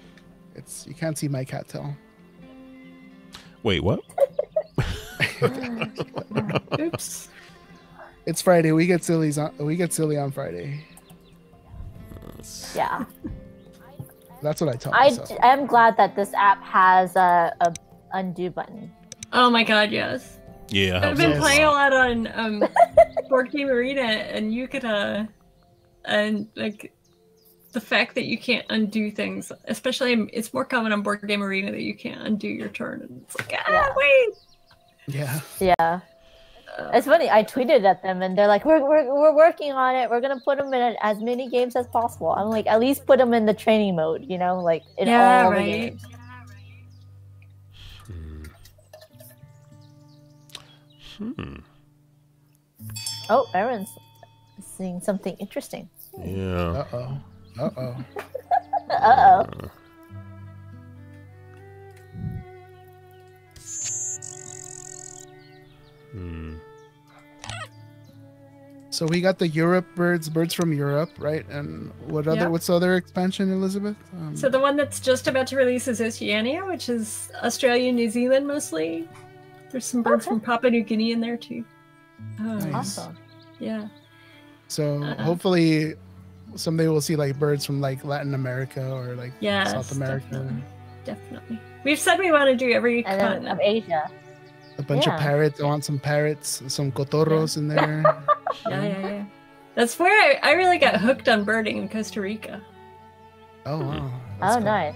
It's you can't see my cat tail. Wait, what? Oops. It's Friday. We get silly on Friday. Yeah. That's what I tell myself. I am glad that this app has a undo button. Oh my god, yes. Yeah. I've been playing a lot on Board Game Arena, and you could and like the fact that you can't undo things, especially it's more common on Board Game Arena that you can't undo your turn, and it's like wait. Yeah. Yeah. It's funny. I tweeted at them, and they're like, "We're working on it. We're gonna put them in as many games as possible." I'm like, "At least put them in the training mode, you know, like in all the games." Oh, Aaron's seeing something interesting. Yeah. Uh oh. So we got the Europe birds from Europe, right? And what other what's the other expansion, Elizabeth? So the one that's just about to release is Oceania, which is Australia, New Zealand mostly. There's some birds from Papua New Guinea in there too. Nice. Awesome. Yeah. So hopefully someday we'll see like birds from like Latin America or like South America. Definitely. We've said we want to do every continent of Asia. A bunch of parrots. I want some parrots, some cotorros in there. Yeah. That's where I really got hooked on birding in Costa Rica. Oh, wow. That's cool. Nice.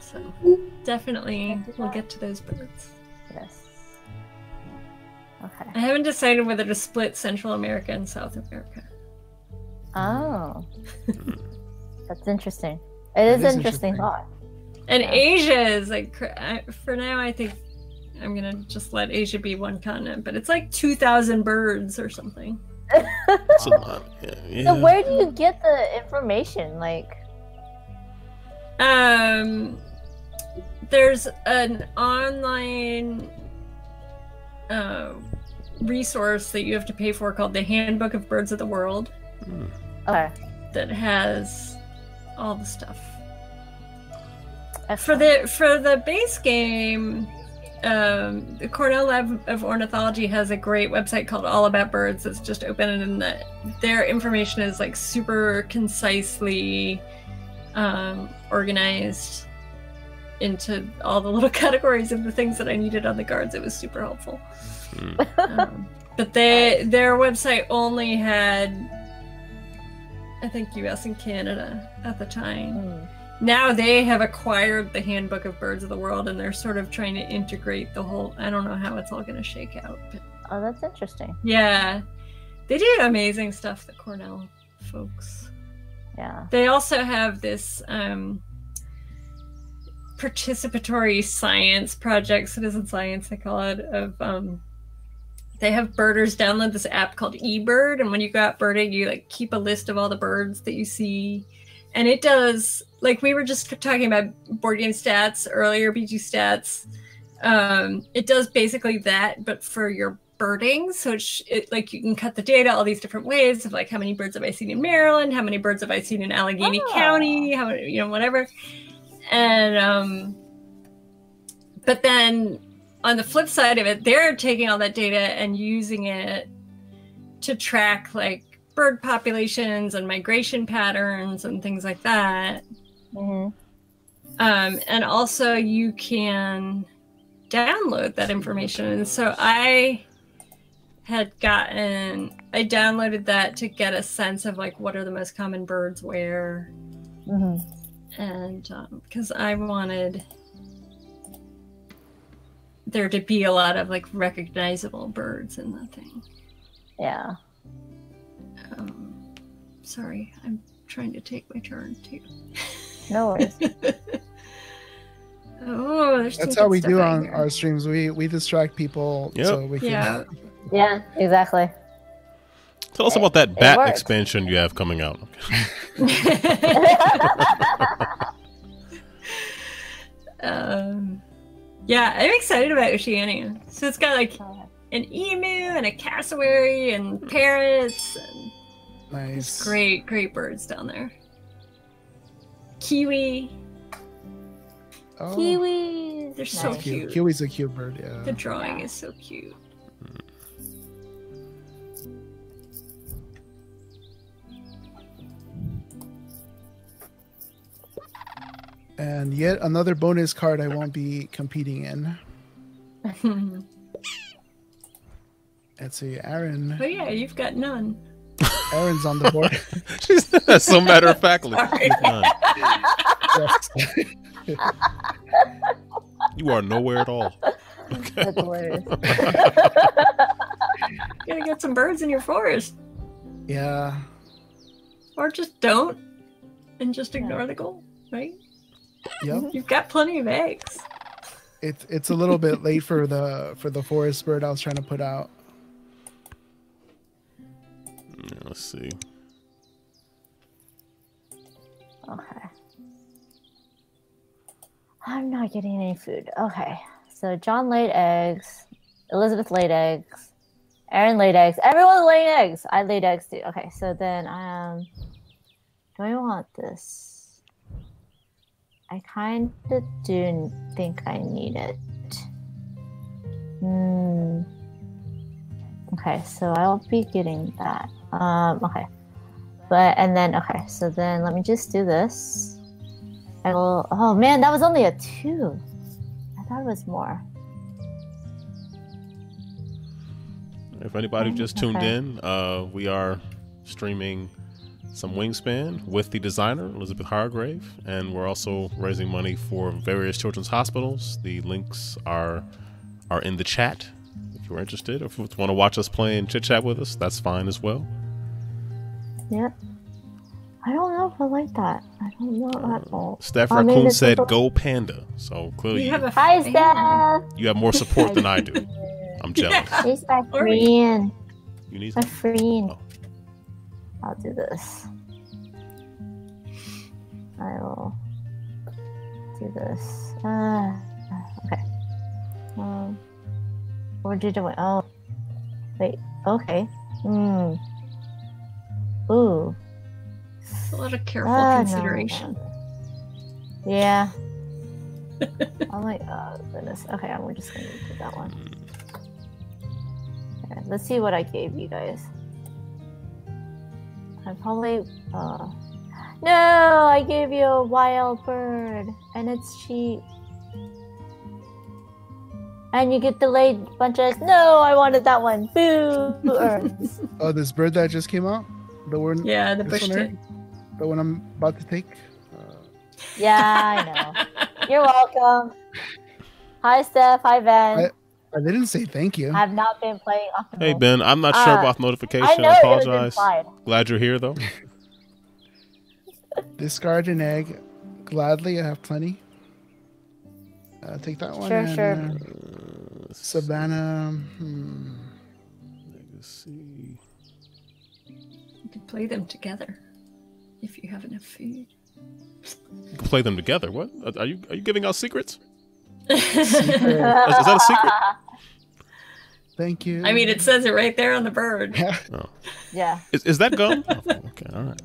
So definitely we'll get to those birds. Yes. Okay. I haven't decided whether to split Central America and South America. Oh. That's interesting. It is interesting thought. And Asia is like, for now, I think I'm going to just let Asia be one continent, but it's like 2,000 birds or something. That's a lot. Yeah. So where do you get the information? Like, there's an online resource that you have to pay for called the Handbook of Birds of the World. Okay. That has all the stuff. For the base game, the Cornell Lab of Ornithology has a great website called All About Birds that's just open, and their information is like super concisely organized into all the little categories of the things that I needed on the guards. It was super helpful. But their website only had, I think, U.S. and Canada at the time. Now they have acquired the Handbook of Birds of the World, and they're sort of trying to integrate the whole... I don't know how it's all going to shake out. But... Oh, that's interesting. Yeah. They do amazing stuff, the Cornell folks. Yeah. They also have this participatory science project, citizen science, they call it, of... they have birders download this app called eBird, and when you go out birding, you like keep a list of all the birds that you see. And it does, like we were just talking about board game stats earlier, BG stats. It does basically that, but for your birding. So it like you can cut the data all these different ways of like, how many birds have I seen in Maryland? How many birds have I seen in Allegheny County? How many, you know, whatever. And, but then on the flip side of it, they're taking all that data and using it to track like, bird populations and migration patterns and things like that. And also you can download that information. And so I had gotten, I downloaded that to get a sense of like, what are the most common birds where? And because I wanted there to be a lot of like recognizable birds in the thing. Yeah. Sorry, I'm trying to take my turn too. No worries. That's how we do on our streams. We distract people so we can. Yeah, exactly. Tell us about that bat expansion you have coming out. Yeah, I'm excited about Oceania. So it's got like an emu and a cassowary and parrots and nice. Great, great birds down there. Kiwi. Oh. Kiwis. They're so cute. Kiwi's a cute bird, yeah. The drawing is so cute. And yet another bonus card I won't be competing in. Let's see, Aaron. Oh yeah, you've got none. Aaron's on the board. That's so matter of factly. You are nowhere at all. Okay. That's hilarious. You gotta get some birds in your forest. Yeah. Or just don't, and just ignore the goal, right? Yep. You've got plenty of eggs. It's a little bit late for the forest bird I was trying to put out. Yeah, let's see. Okay. I'm not getting any food. Okay. So John laid eggs. Elizabeth laid eggs. Aaron laid eggs. Everyone laid eggs. I laid eggs too. Okay. So then, do I want this? I kind of do think I need it. Hmm. Okay, so I'll be getting that. Okay. But, and then, okay, so then let me just do this. I will, oh man, that was only a 2. I thought it was more. If anybody just tuned in, we are streaming some Wingspan with the designer, Elizabeth Hargrave, and we're also raising money for various children's hospitals. The links are in the chat. If you're interested, or if you want to watch us play and chit chat with us, that's fine as well. Yep. I don't know if I like that. I don't know at all. Steph Raccoon said, "Go Panda." So clearly, hi Steph. You have more support than I do. I'm jealous. She's my friend. You need my friend. Oh. I'll do this. I will do this. Okay. Or did I? Oh, wait. Okay. Hmm. Ooh. It's a lot of careful consideration. No. Yeah. I'm like, oh goodness. Okay, I'm just gonna do that one. Okay, let's see what I gave you guys. I probably. No, I gave you a wild bird, and it's cheap. And you get delayed a bunch of, no, I wanted that one. Boo! Oh, this bird that just came out? The one, yeah, the bush tip. The one I'm about to take? Yeah, I know. You're welcome. Hi, Steph. Hi, Ben. I didn't say thank you. I've not been playing off the Hey, Ben. I'm not sure about notification. I apologize. Glad you're here, though. Discard an egg. Gladly, I have plenty. Take that one. Sure, sure. Savannah. Legacy. You can play them together if you have enough food. You can play them together. What? Are you giving out secrets? Secret. Is that a secret? Thank you. I mean, it says it right there on the bird. Yeah. Oh. Yeah. Is that gum? Oh, okay. All right.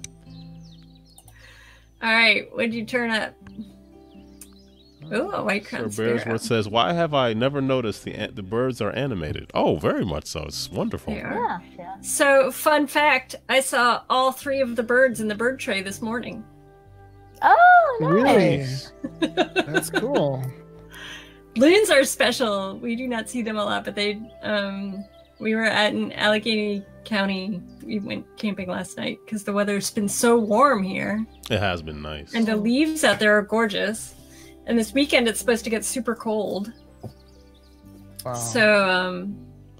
All right. What'd you turn up? Oh, a white crown sparrow. Bearsworth says, "Why have I never noticed the birds are animated?" Oh, very much so. It's wonderful. They are. Yeah. So, fun fact: I saw all 3 of the birds in the bird tray this morning. Oh, nice! Really? That's cool. Loons are special. We do not see them a lot, but they. We were at in Allegheny County. We went camping last night because the weather's been so warm here. It has been nice, and the leaves out there are gorgeous. And this weekend, it's supposed to get super cold. Wow. So,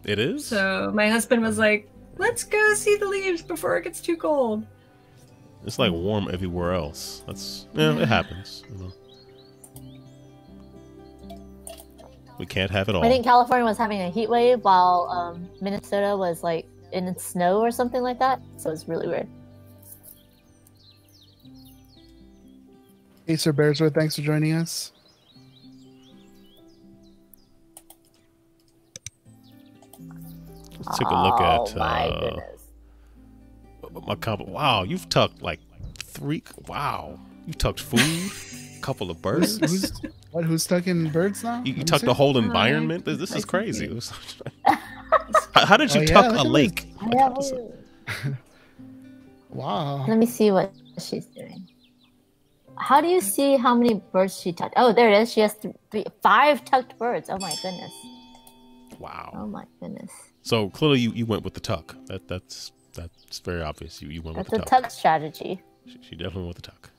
It is? So, my husband was like, let's go see the leaves before it gets too cold. It's, like, warm everywhere else. That's... Yeah, it happens. You know. We can't have it all. I think California was having a heat wave while Minnesota was, like, in snow or something like that. So, it's really weird. Hey, Sir Bearsworth, thanks for joining us. Let's take a look at my comment. Wow, you've tucked like 3. Wow, you tucked food, a couple of birds. Who's tucking birds now? You tucked the whole environment. This is crazy. How did you tuck a lake? Wow. Let me see what she's doing. How do you see how many birds she tucked? Oh, there it is. She has five tucked birds. Oh, my goodness. Wow. Oh, my goodness. So clearly you went with the tuck. That's very obvious. You went with the tuck. That's a tuck strategy. She definitely went with the tuck.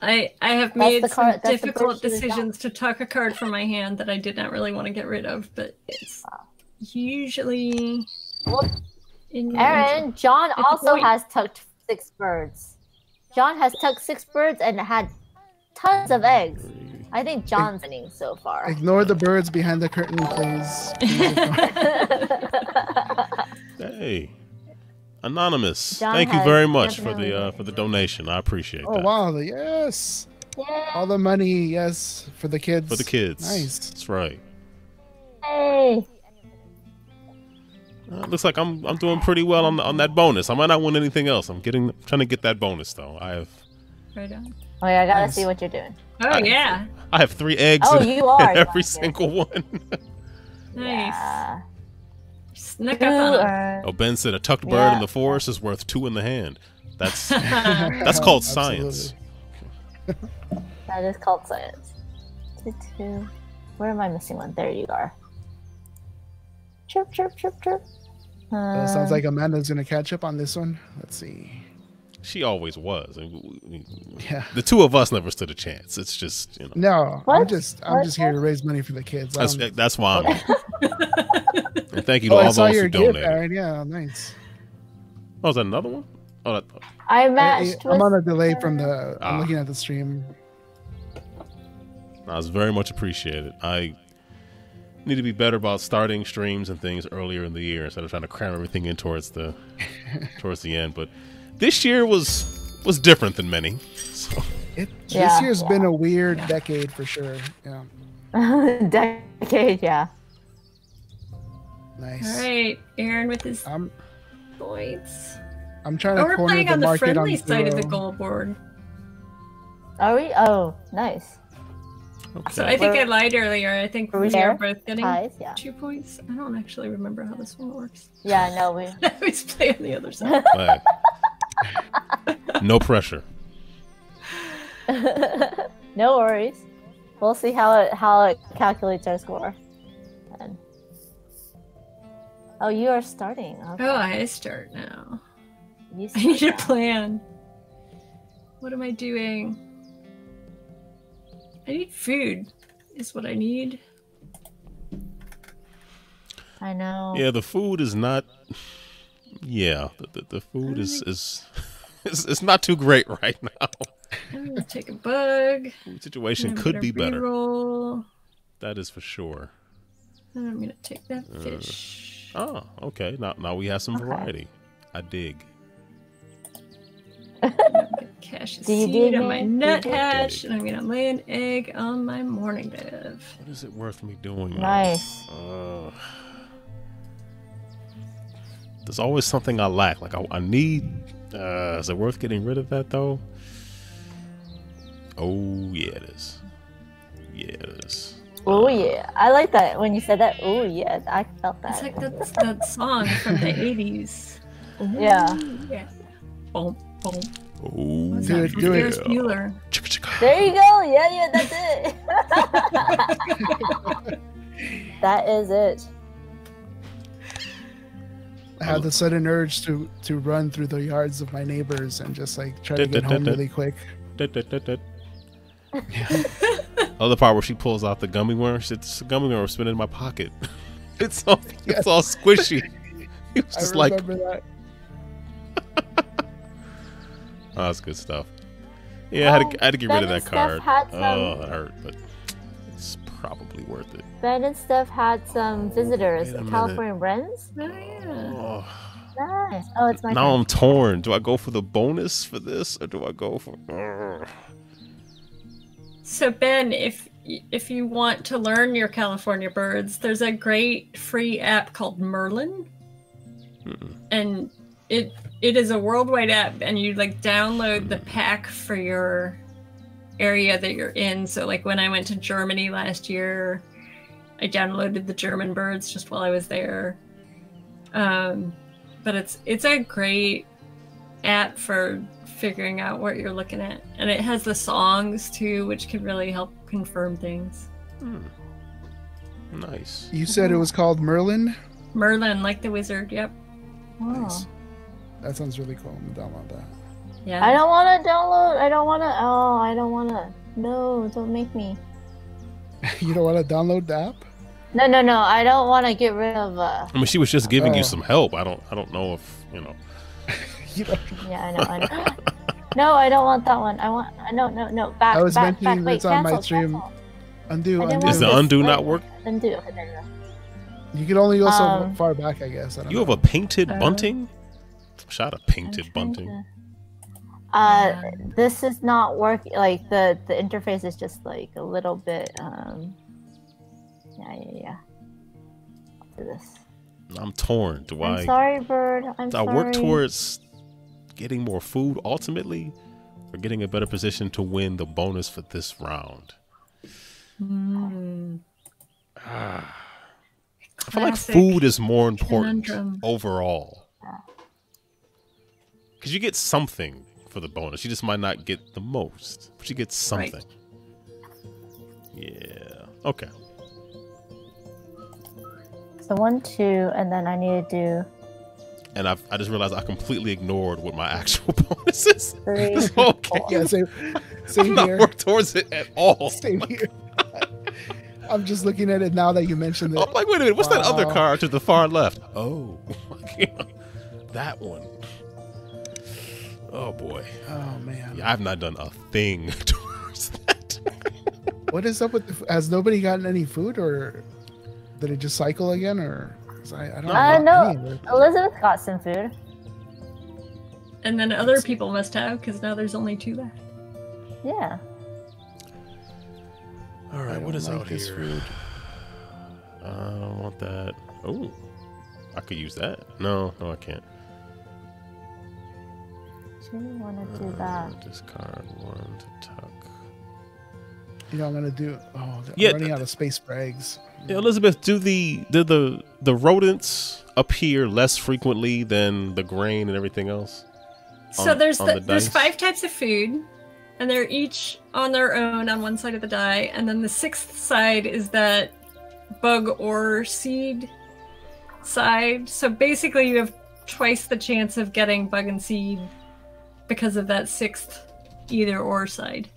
I have made some difficult decisions to tuck a card from my hand that I did not really want to get rid of, but it's usually... Aaron, John also has tucked 6 birds. John has tucked 6 birds and had tons of eggs. I think John's winning so far. Ignore the birds behind the curtain, please. Hey, Anonymous, John, thank you very much for the donation. I appreciate that. Oh, wow. Yes. Yeah. All the money, yes, for the kids. For the kids. Nice. That's right. Hey. Looks like I'm doing pretty well on that bonus. I might not win anything else. I'm trying to get that bonus though. I have. Right on. Oh yeah, I gotta see what you're doing. Oh yeah. I have 3 eggs. Oh, you are in every single one. Nice. Yeah. Snuck up on them. Oh, Ben said a tucked bird in the forest is worth 2 in the hand. That's called science. That is called science. 2. Where am I missing one? There you are. Chirp chirp chirp chirp. Sounds like Amanda's gonna catch up on this one. Let's see. She always was. Yeah. The two of us never stood a chance. It's just, you know. No, what? I'm just here to raise money for the kids. That's why I'm here. And thank you to all those who donated. Aaron. Yeah, nice. Oh, is that another one? Oh, that... I matched. I'm on a delay from the. I'm looking at the stream. I was very much appreciated. I need to be better about starting streams and things earlier in the year instead of trying to cram everything in towards the end. But this year was different than many. So. This year's been a weird decade for sure. Yeah. Decade, yeah. Nice. All right, Aaron with his points. I'm trying to corner the market. We're playing on the friendly side of the goal board. Are we? Oh, nice. Okay. So I think I lied earlier. I think we are both getting ties, 2 points. I don't actually remember how this one works. Yeah, no, we always play on the other side. Right. No pressure. No worries. We'll see how it calculates our score. And... Oh, you are starting. Okay. Oh, I start now. I need a plan. What am I doing? I need food, is what I need. I know. Yeah, the food is not. Yeah, the food is not too great right now. I'm gonna take a bug. Food situation could be better. Re-roll. That is for sure. And I'm gonna take that fish. Oh, okay. Now we have some variety. I dig. I'm gonna cash a seed on my nut hatch, and I'm gonna lay an egg on my morning dove. What is it worth me doing? Nice. There's always something I lack. Like I need. Is it worth getting rid of that though? Oh yeah, it is. Yeah, it is. Oh yeah, I like that when you said that. Oh yeah, I felt that. It's like that song from the '80s. Yeah. Yeah. Boom. Oh, do it. There you go. Yeah, that's it. That is it. I had the sudden urge to run through the yards of my neighbors and just like try to get home really quick. Other part where she pulls out the gummy worm. She said, "It's a gummy worm spinning in my pocket. It's all squishy." It was just like. That. Oh, that's good stuff. Yeah, I had to get rid of that card. Oh, that hurt, but it's probably worth it. Ben and Steph had some visitors, California friends. Oh, yeah. Oh. Nice. Oh, it's my turn. I'm torn. Do I go for the bonus for this, or do I go for... So, Ben, if you want to learn your California birds, there's a great free app called Merlin. And it is a worldwide app, and you like download the pack for your area that you're in. So like when I went to Germany last year, I downloaded the German birds just while I was there. But it's a great at for figuring out what you're looking at. And it has the songs too, which can really help confirm things. Mm. Nice. You said it was called Merlin? Merlin, like the wizard, yep. Nice. That sounds really cool. I'm gonna download that. Yeah. I don't want to download. I don't want to. Oh, I don't want to. No, don't make me. You don't want to download the app? No, no, no. I don't want to get rid of. I mean, she was just giving you some help. I don't know if you know. You don't. Yeah, I know. No, I don't want that one. I want. No. Back. I was mentioning this on my stream. Cancel. Undo. Is the undo not work? Undo. Okay, there you go. You can only go so far back, I guess. I don't know. Have a painted bunting. Shot a painted bunting. This is not working. Like the interface is just like a little bit. Yeah. I'll do this. I'm torn. I'm sorry, Bird. I work towards getting more food ultimately, or getting a better position to win the bonus for this round. Mm. I feel like food is more important overall. Because you get something for the bonus. You just might not get the most, but you get something. Right. Yeah. Okay. So 1, 2, and then I need to do. And I just realized I completely ignored what my actual bonus is. 3, this whole game. Yeah, same I've not worked towards it at all. Same here. I'm just looking at it now that you mentioned it. I'm like, wait a minute, what's that other card to the far left? Oh, that one. Oh boy! Oh man! Yeah, I've not done a thing towards that. What is up with? Has nobody gotten any food, or did it just cycle again? Or I don't know. No, Elizabeth got some food, and then other people must have, because now there's only 2 left. Yeah. All right, what is out here? Food. I don't want that. Oh, I could use that. No, I can't. I didn't want to do that. Discard one to tuck. You know, I'm gonna do. Oh, yeah, I'm running out of space for eggs. Yeah, Elizabeth, do the rodents appear less frequently than the grain and everything else? So there's 5 types of food, and they're each on their own on one side of the die, and then the 6th side is that bug or seed side. So basically, you have twice the chance of getting bug and seed. Because of that 6th either or side.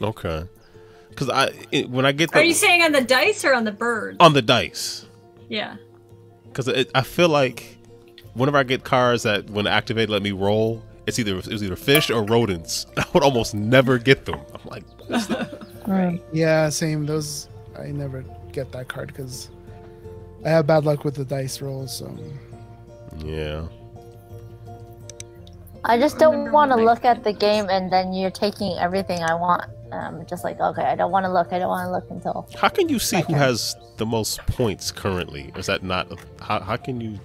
Okay. Because when I get that... Are you saying on the dice or on the bird? On the dice. Yeah. Because I feel like whenever I get cards that when activated let me roll, it was either fish or rodents. I would almost never get them. I'm like, what is that? Right. Yeah, same. Those I never get that card because I have bad luck with the dice rolls. So. Yeah. I just don't want to look at the game, and then you're taking everything I want. Just like, okay, I don't want to look. I don't want to look until. How can you see who has the most points currently? Or is that not? How can you?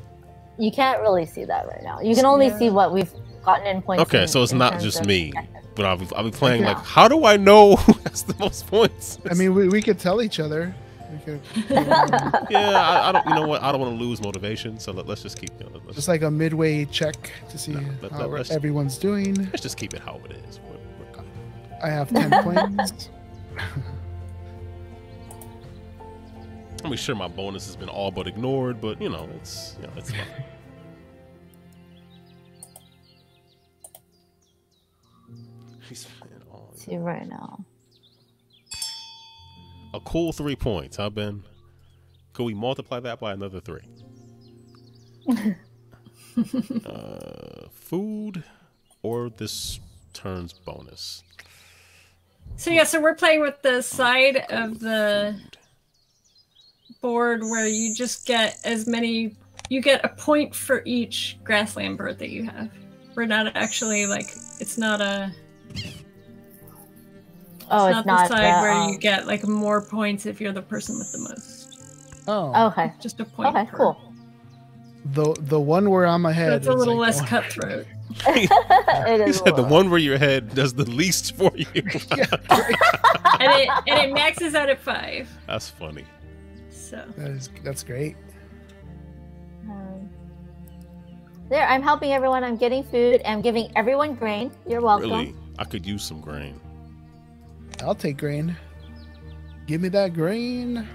You can't really see that right now. You can only see what we've gotten in points. Okay, so it's not just me, but I'll be playing like, how do I know who has the most points? I mean, we could tell each other. I don't. You know what? I don't want to lose motivation, so let's just keep. You know, just like a midway check to see how everyone's doing. Let's just keep it how it is. We're I have 10 points. I'm sure my bonus has been all but ignored, but you know it's fine. See right now. A cool 3 points, huh, Ben? Could we multiply that by another 3? Food or this turn's bonus. So yeah, so we're playing with the side of the board where you just get as many. You get a point for each grassland bird that you have. We're not actually like it's not a. It's not the side where you get like more points if you're the person with the most. Oh, okay. Just a point. Okay, cool. The one where I'm ahead. That's a little like, less cutthroat. It is. You said the one where your head does the least for you. and it maxes out at 5. That's funny. So that's great. There, I'm helping everyone. I'm getting food. I'm giving everyone grain. You're welcome. Really? I could use some grain. I'll take grain. Give me that grain.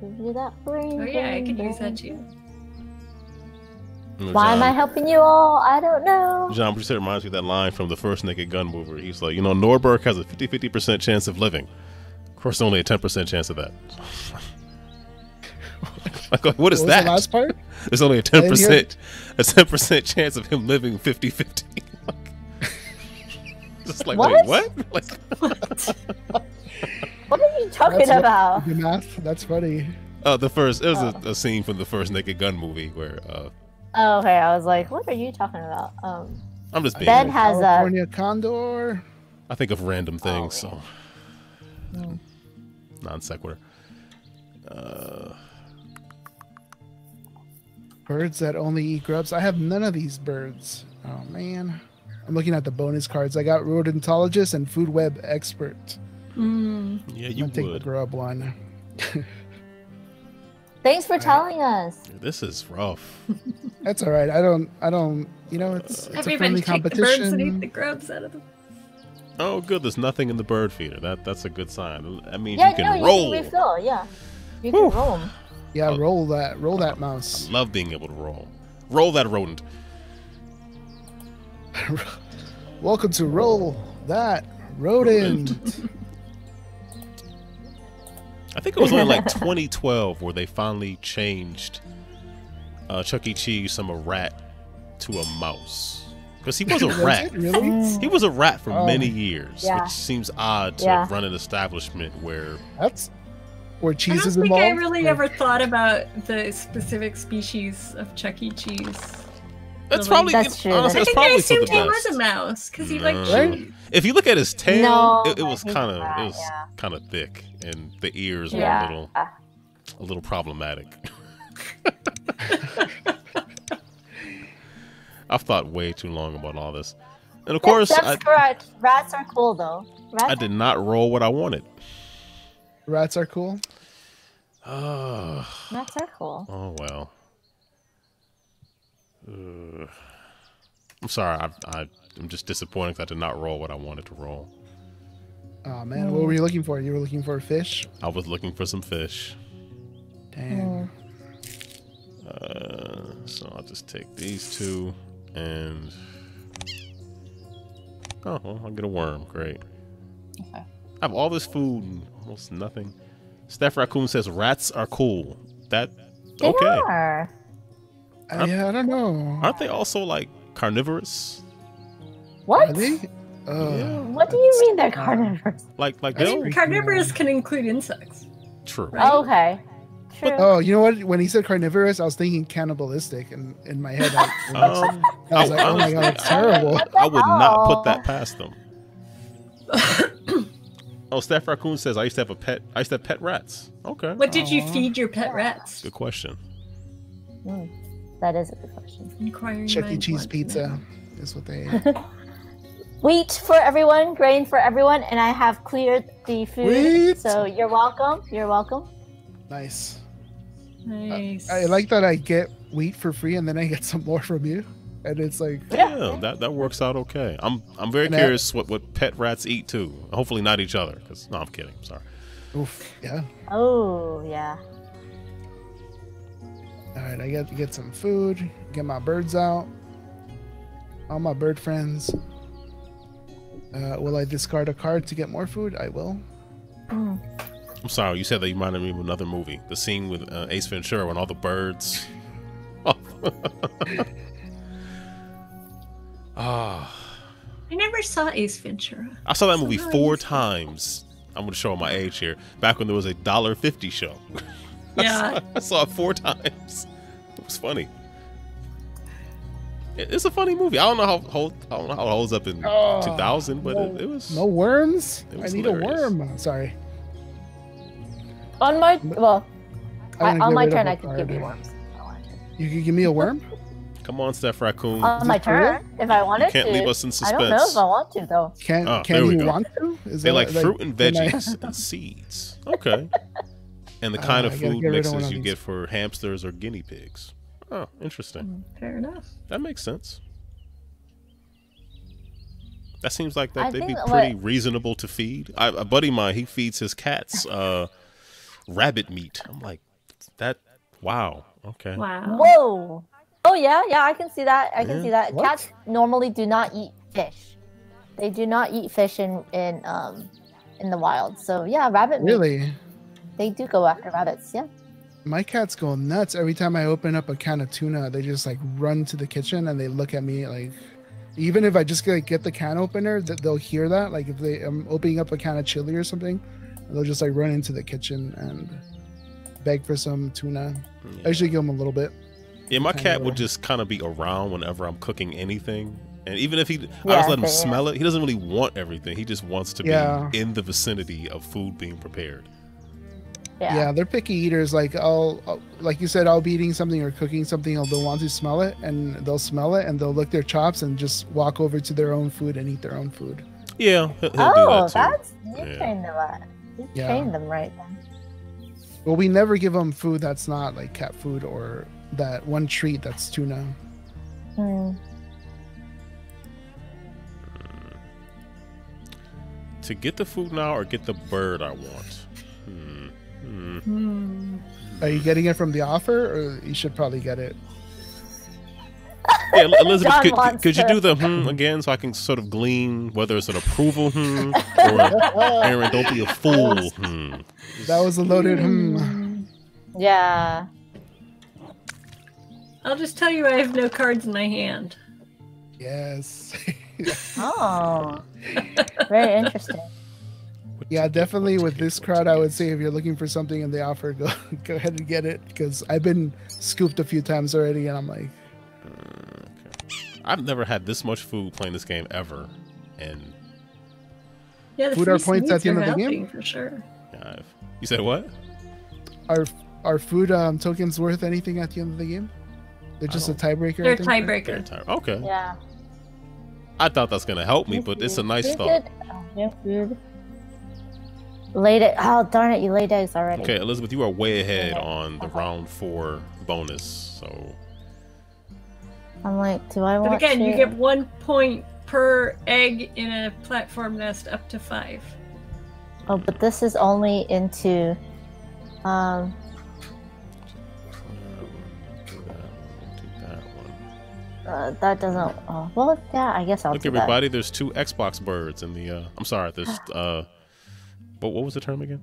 Give me that grain. Oh, yeah, I could use that too. No, why am I helping you all? I don't know. John Preset reminds me of that line from the first Naked Gun movie. He's like, you know, Norberg has a 50% chance of living. Of course, only a 10% chance of that. Like, what is that? The last part? There's only a 10% chance of him living 50-50. Just like, what? Wait, what? Like, what are you talking about? The math? That's funny. The first, it was a scene from the first Naked Gun movie where. Oh, okay, I was like, what are you talking about? I'm just being. Ben has California Condor. I think of random things, so no. Non sequitur. Birds that only eat grubs. I have none of these birds. Oh man, I'm looking at the bonus cards. I got rodentologist and food web expert. Mm. Yeah, you would take the grub one. Thanks for telling us. This is rough. That's all right. I don't. You know, it's a friendly competition. The birds and eat the grubs out of them. Oh, good. There's nothing in the bird feeder. That's a good sign. That means you can roll. You can refill. Yeah, you can roll them. Yeah, roll that. Roll that mouse. I love being able to roll. Roll that rodent. Welcome to roll that rodent. I think it was only like 2012 where they finally changed Chuck E. Cheese from a rat to a mouse. Because he was a rat. Really? He was a rat for many years, which seems odd to run an establishment where... That's where cheese is involved. I don't think I really ever thought about the specific species of Chuck E. Cheese. That's probably. That's true. Honestly, that's probably for the best. I assumed he was a mouse because he liked cheese. If you look at his tail, it was kind of thick, and the ears were a little problematic. I've thought way too long about all this, and of course, that's correct. Rats are cool, though. Rats I did not roll what I wanted. Rats are cool. Rats are cool. Oh well. I'm sorry, I'm just disappointed because I did not roll what I wanted to roll. Oh man, what were you looking for? You were looking for a fish? I was looking for some fish. Dang. So I'll just take these two and... Oh, well, I'll get a worm. Great. Okay. I have all this food and almost nothing. Steph Raccoon says rats are cool. They are. Yeah, I don't know. Aren't they also like carnivorous? What? Are they? Yeah. What do you mean they're carnivorous? Like carnivorous can include insects. True. Right? Okay. True. But, you know what? When he said carnivorous, I was thinking cannibalistic, and in my head, I was like, "Oh my god, it's terrible!" I would not put that past them. Steph Raccoon says, "I used to have a pet. I used to have pet rats." Okay. What did you feed your pet rats? Good question. Mm. That is a good question. Inquiring Chuck E. Cheese pizza is what they ate. Wheat for everyone, grain for everyone, and I have cleared the food. Wheat? So you're welcome. You're welcome. Nice. Nice. I like that I get wheat for free and then I get some more from you. And it's like damn, that works out okay. I'm very curious what pet rats eat too. Hopefully not each other, because no, I'm kidding. I'm sorry. Oof. Yeah. Oh yeah. All right, I got to get some food, get my birds out, all my bird friends. Will I discard a card to get more food? I will. Mm. I'm sorry, you said that you reminded me of another movie. The scene with Ace Ventura and all the birds. I never saw Ace Ventura. I saw that movie four times. I'm going to show my age here. Back when there was a $1.50 show. Yeah, I saw it four times. It was funny. It's a funny movie. I don't know how it holds up in 2000, but it was no worms. It was hilarious. A worm. Sorry. On my turn, I can give you worms. You can give me a worm. Come on, Steph Raccoon. On my turn, if I wanted to. Can't leave us in suspense. I don't know if I want to though. Can you want to? They like fruit and veggies and seeds. Okay. And the kind of food mixes you get for hamsters or guinea pigs. Oh, interesting. Fair enough. That makes sense. That seems like that they'd be pretty reasonable to feed. A buddy of mine, he feeds his cats rabbit meat. I'm like, that, wow, okay. Wow. Whoa. Oh, yeah, yeah, I can see that. I can see that. What? Cats normally do not eat fish. They do not eat fish in the wild. So, yeah, rabbit meat. Really? They do go after rabbits, yeah. My cats go nuts. Every time I open up a can of tuna, they just, like, run to the kitchen and they look at me like... Even if I just like, get the can opener, they'll hear that. Like if I'm opening up a can of chili or something, they'll just like run into the kitchen and beg for some tuna. Yeah. I usually give them a little bit. Yeah, my cat would just kind of be around whenever I'm cooking anything. And even if he, I just let him smell it. He doesn't really want everything. He just wants to be in the vicinity of food being prepared. Yeah, they're picky eaters. Like like you said, I'll be eating something or cooking something, they'll want to smell it, and they'll smell it, and they'll lick their chops and just walk over to their own food and eat their own food. Yeah, he'll do that too. That's you trained them up. You trained them right then. Well, we never give them food that's not like cat food or that one treat that's tuna. Mm. To get the food now or get the bird I want. Are you getting it from the offer, or you should probably get it? Yeah, Elizabeth, could you do the again so I can sort of glean whether it's an approval or an, Aaron, don't be a fool That was a loaded Yeah. I'll just tell you I have no cards in my hand. Yes. Oh. Very interesting. Yeah, definitely with this crowd, I would say if you're looking for something and they offer, go ahead and get it. Because I've been scooped a few times already, and I'm like... Okay. I've never had this much food playing this game ever. And yeah, food are points at the end of the game? For sure. Yeah, you said what? Are food tokens worth anything at the end of the game? They're just a tiebreaker? They're a tiebreaker. Okay. Yeah. I thought that's going to help me, but it's a nice thought. Yeah, food. Laid it. Oh, darn it. You laid eggs already. Okay, Elizabeth, you are way ahead on the round 4 bonus. So I'm like, do I want to? But again, you get 1 point per egg in a platform nest up to 5. Oh, but this is only into. That doesn't. Well, yeah, I guess I'll do that. Look, everybody, there's 2 Xbox birds in the. I'm sorry, there's. But what was the term again?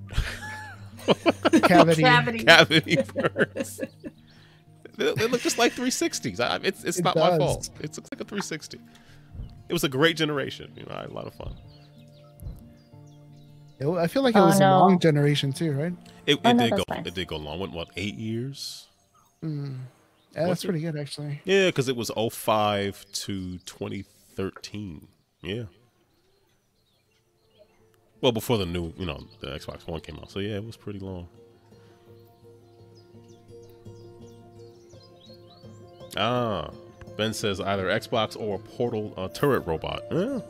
Cavity. Cavity birds. They look just like 360s. It's not my fault. It looks like a 360. It was a great generation. You know, I had a lot of fun. I feel like it was a long generation too, right? It did go long. Went what, 8 years? Mm. Yeah, that's pretty good actually. Yeah, because it was 05 to 2013. Yeah. Well, before the new, you know, the Xbox One came out. So, yeah, it was pretty long. Ah, Ben says either Xbox or a portal turret robot. Yeah.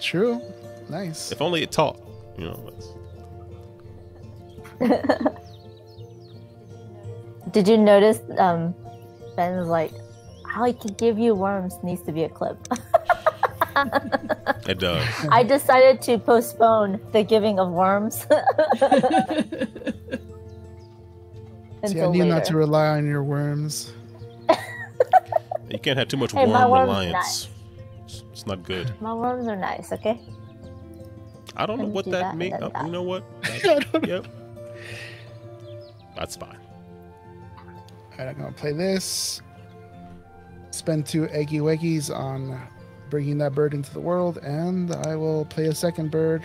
True. Nice. If only it talked. You know. Did you notice Ben's like, how he could give you worms needs to be a clip. It does. I decided to postpone the giving of worms. See, I need not to rely on your worms. You can't have too much worm reliance. Nice. It's not good. My worms are nice, okay? I don't know what that means. Oh, you know what? Yep. That's fine. Alright, I'm going to play this. Spend 2 eggy weggies on... bringing that bird into the world, and I will play a second bird.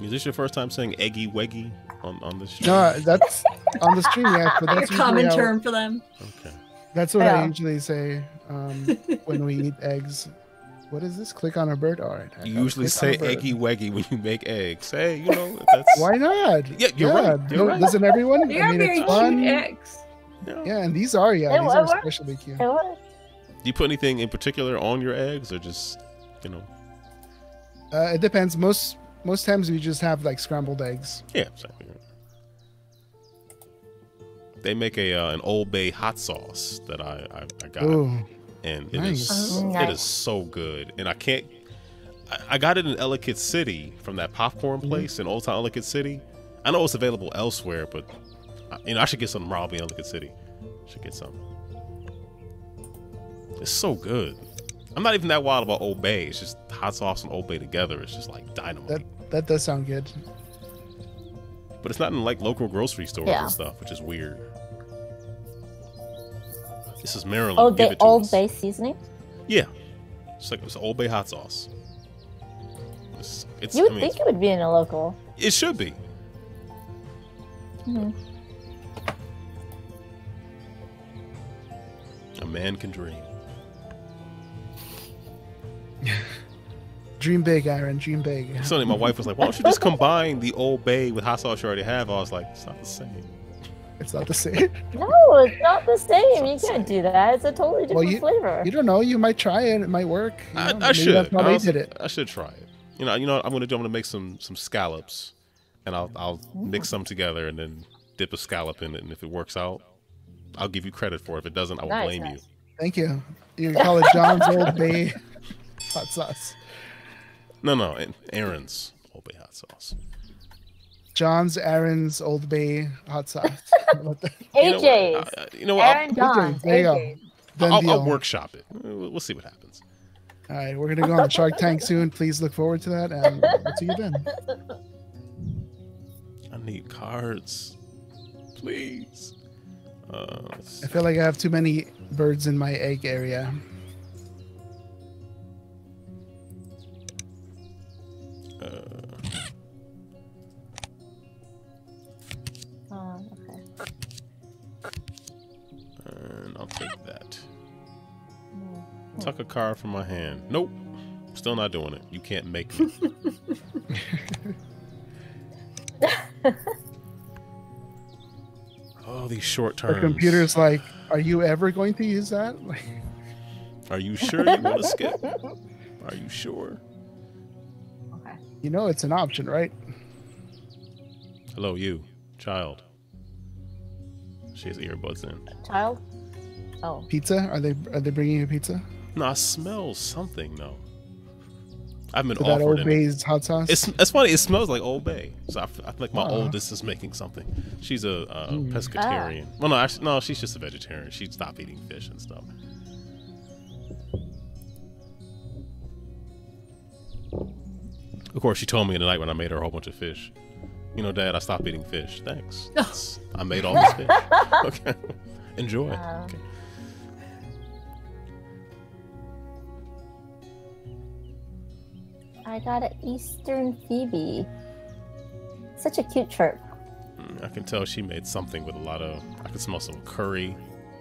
Is this your first time saying eggy weggy on the stream? No, that's on the stream, yeah. But that's a common term for them. Okay. That's what I usually say when we eat eggs. What is this? Click on a bird? All right. You usually say eggy weggy when you make eggs. Hey, you know, that's... Why not? Yeah, you're right. You're right. Listen, everyone. They are very cute eggs. Yeah. And these are, these are especially cute. Do you put anything in particular on your eggs, or just, you know? It depends. Most times we just have like scrambled eggs. Yeah. Exactly. they make a an Old Bay hot sauce that I got. Ooh, and it nice. Is nice. It is so good, and I can't. I got it in Ellicott City from that popcorn place in Old Town Ellicott City. I know it's available elsewhere, but you know I should get some. I'll be in Ellicott City. Should get some. It's so good. I'm not even that wild about Old Bay. It's just hot sauce and Old Bay together. It's just like dynamite. That does sound good. But it's not in like local grocery stores and stuff, which is weird. This is Maryland. Old Bay seasoning? Yeah. It's like it's Old Bay hot sauce. It's, I mean, you would think it would be in a local. It should be. Mm-hmm. A man can dream. Dream big, Aaron. Dream big. Suddenly, my wife was like, "Why don't you just combine the Old Bay with hot sauce you already have?" I was like, "It's not the same. It's not the same." No, it's not the same. You can't do that. It's a totally different flavor. You don't know. You might try it. It might work. I should try it. You know. I'm gonna make some scallops, and I'll mix some together and then dip a scallop in it. And if it works out, I'll give you credit for it. If it doesn't, I will blame you. Thank you. You can call it John's Old Bay hot sauce. No, Aaron's Old Bay hot sauce. John's, Aaron's Old Bay hot sauce. AJ's. You know what? Aaron John's. There you go. I'll workshop it. We'll see what happens. All right, we're gonna go on Shark Tank soon. Please look forward to that, and we'll see you then. I need cards, please. I feel like I have too many birds in my egg area. Okay. And I'll take that. Tuck a card from my hand. Nope. Still not doing it. You can't make me. Oh, these short terms. Our computer's like, are you ever going to use that? Are you sure you want to skip? Are you sure? Okay. You know it's an option, right? Hello, you. Child. She has earbuds in. Child? Oh. Pizza? Are they bringing you pizza? No, I smell something though. I've been offered that Old Bay's hot sauce. It's funny. It smells like Old Bay. So I feel like my oldest is making something. She's a pescatarian. Well, no, actually, no, she's just a vegetarian. She stopped eating fish and stuff. Of course, she told me in the night when I made her a whole bunch of fish. You know, Dad, I stopped eating fish. Thanks. I made all this fish. Okay. Enjoy. Okay. I got an Eastern Phoebe. Such a cute chirp. I can tell she made something with a lot of... I can smell some curry,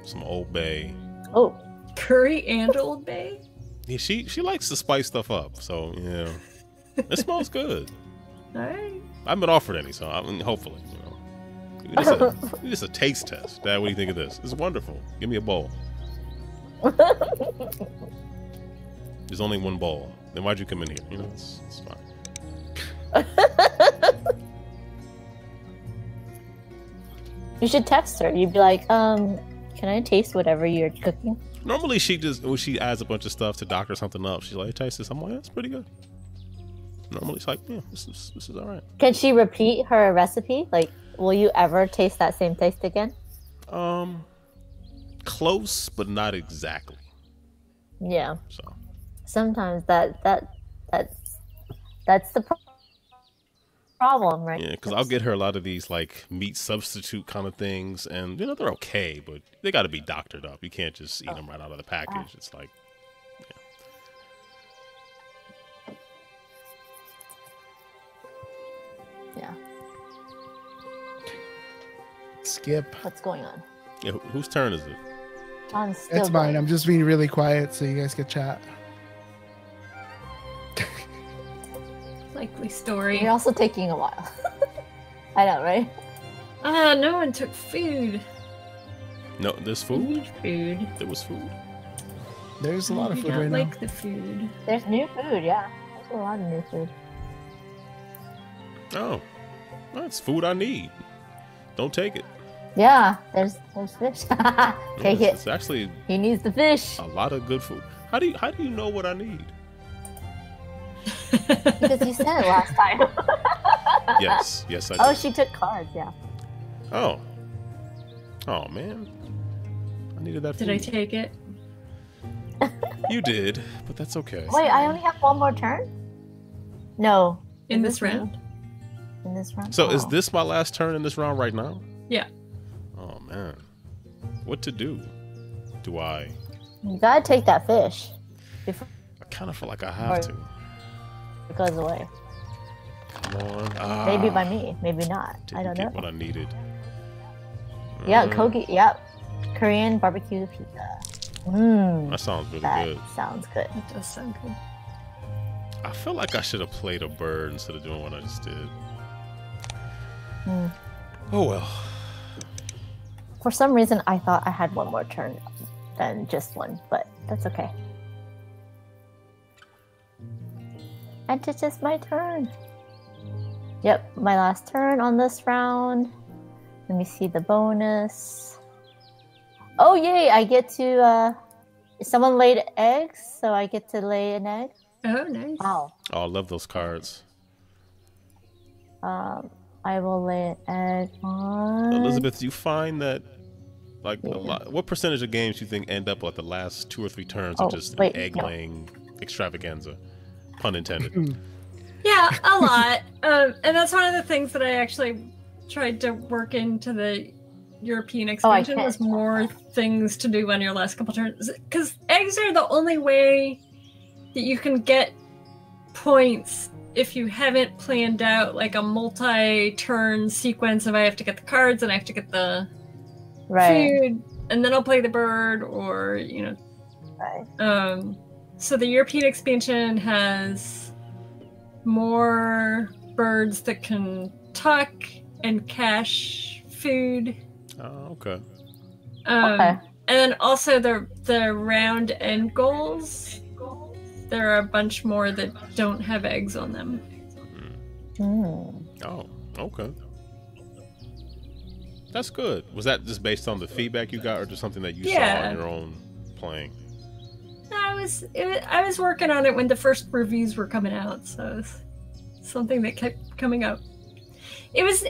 some Old Bay. Oh, curry and Old Bay? Yeah, she likes to spice stuff up, so, yeah. It smells good. All right. I haven't been offered any, so I mean, hopefully, you know. Just a taste test. Dad, what do you think of this? It's wonderful. Give me a bowl. There's only one bowl. Then why'd you come in here? You know, it's fine. You should text her. You'd be like, can I taste whatever you're cooking? Normally, when she adds a bunch of stuff to doctor something up, she's like, it tastes this. I'm like, that's pretty good. Normally it's like, yeah, this is all right. Can she repeat her recipe? Like, will you ever taste that same taste again? Close, but not exactly. Yeah. So sometimes that's the problem, right? Yeah, because I'll get her a lot of these like meat substitute kind of things, and you know they're okay, but they got to be doctored up. You can't just eat them right out of the package. It's like. Yeah. Skip. What's going on? Yeah, whose turn is it? John's still it's mine. I'm just being really quiet so you guys can chat. Likely story. You're also taking a while. I know, right? No one took food. No, there's food? We need food. There was food. There's a lot of food right now. I like the food. There's new food, yeah. There's a lot of new food. Oh, that's food I need. Don't take it. Yeah, there's fish. Take it. It's actually he needs the fish. A lot of good food. How do you know what I need? Because you said it last time. Yes, I did. Oh, she took cards, yeah. Oh. Oh man. I needed that food. Did I take it? You did, but that's okay. Wait, I only have one more turn? No. In this round? In this round. So is this my last turn in this round right now? Yeah. Oh man. What to do? Do I? You gotta take that fish. I kind of feel like I have to. It goes away. Come on. Ah, maybe by me, maybe not. I don't know. What I needed. Yeah, Kogi. Yep. Korean barbecue pizza. That sounds really good. That sounds good. That does sound good. I feel like I should have played a bird instead of doing what I just did. Mm. Oh well. For some reason, I thought I had one more turn than just one, but that's okay. And it's just my turn. Yep, my last turn on this round. Let me see the bonus. Oh, yay! I get to... someone laid eggs, so I get to lay an egg. Oh, nice. Wow. Oh, I love those cards. I will lay an egg on... Elizabeth, do you find that, like, a lot, what percentage of games do you think end up like the last 2 or 3 turns of just an egg-laying extravaganza? Pun intended. Yeah, a lot. And that's one of the things that I actually tried to work into the European expansion was more things to do on your last couple turns. Because eggs are the only way that you can get points if you haven't planned out like a multi-turn sequence of I have to get the cards and I have to get the food and then I'll play the bird or, you know. So the European expansion has more birds that can tuck and cache food. Oh, okay. And then also the round end goals. There are a bunch more that don't have eggs on them. Mm. Oh, okay. That's good. Was that just based on the feedback you got, or just something that you saw on your own playing? No, I was working on it when the first reviews were coming out, so it was something that kept coming up. It was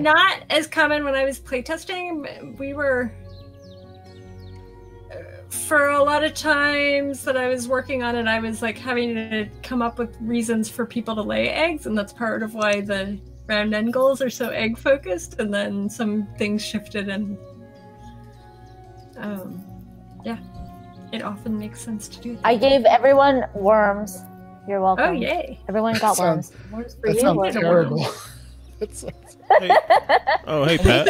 not as common when I was playtesting. But we were. For a lot of times that I was working on it, I was like having to come up with reasons for people to lay eggs, and that's part of why the round end goals are so egg focused. And then some things shifted, and yeah, it often makes sense to do that. I gave everyone worms. You're welcome. Oh yay! Everyone got worms. Worms for you. Sounds terrible. Hey. Oh hey Pat.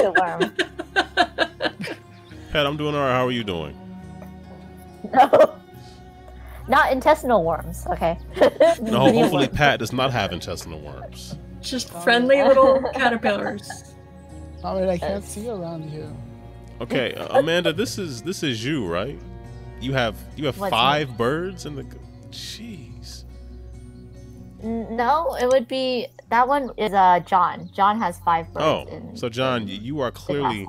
Pat, I'm doing all right. How are you doing? No, not intestinal worms. Okay. No, hopefully Pat does not have intestinal worms. Just friendly little caterpillars. All right, I can't see around here. Okay, Amanda, this is you, right? You have What's 5 birds in the. Jeez. No, it would be that one is John. John has 5 birds. Oh, in, so John, you are clearly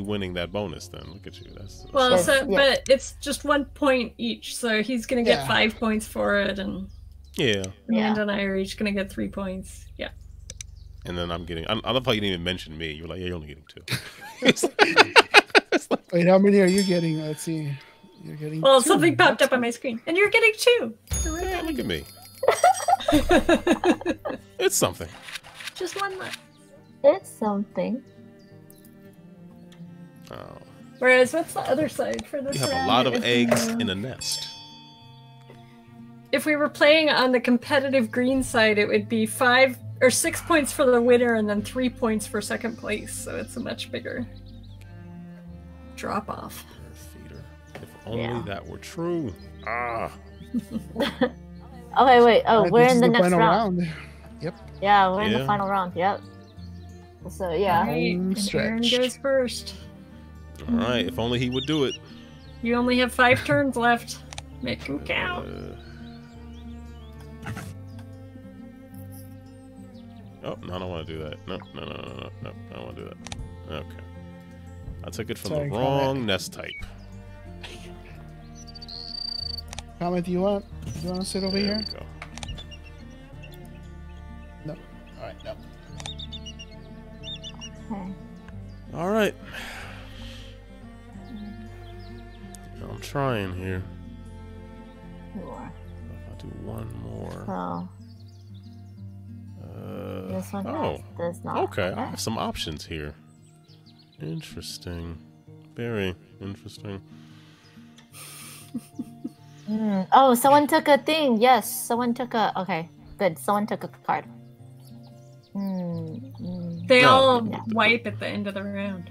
winning that bonus then. Look at you. That's well, so, but it's just 1 point each, so he's going to get 5 points for it, and Amanda and I are each going to get 3 points. Yeah. And then I'm getting... I love how you didn't even mention me. You were like, yeah, you're only getting 2. It's like, wait, how many are you getting? Let's see. You're getting well, 2. Something popped up on my screen, and you're getting 2. Yeah, look at me. It's something. Just 1 left. It's something. Oh. Whereas, what's the other side for this? You have round? A lot of eggs in a nest. If we were playing on the competitive green side, it would be 5 or 6 points for the winner, and then 3 points for second place. So it's a much bigger drop off. If only that were true. Ah. Okay, wait. Oh, we're in the next round. Yep. Yeah, we're in the final round. Yep. So right. Aaron goes first. All right, if only he would do it. You only have 5 turns left. Make him count. Oh, no, I don't want to do that. No, I don't want to do that. Okay. I took it from the wrong nest type. Comet, do you want to sit over here? There we go. No. All right, no. Oh. All right. I'm trying here. You are. I'll do one more. Oh. This one does not. Okay, I have some options here. Interesting. Very interesting. Oh, someone took a thing. Yes, someone took a... Okay, good. Someone took a card. They all wipe at the end of the round.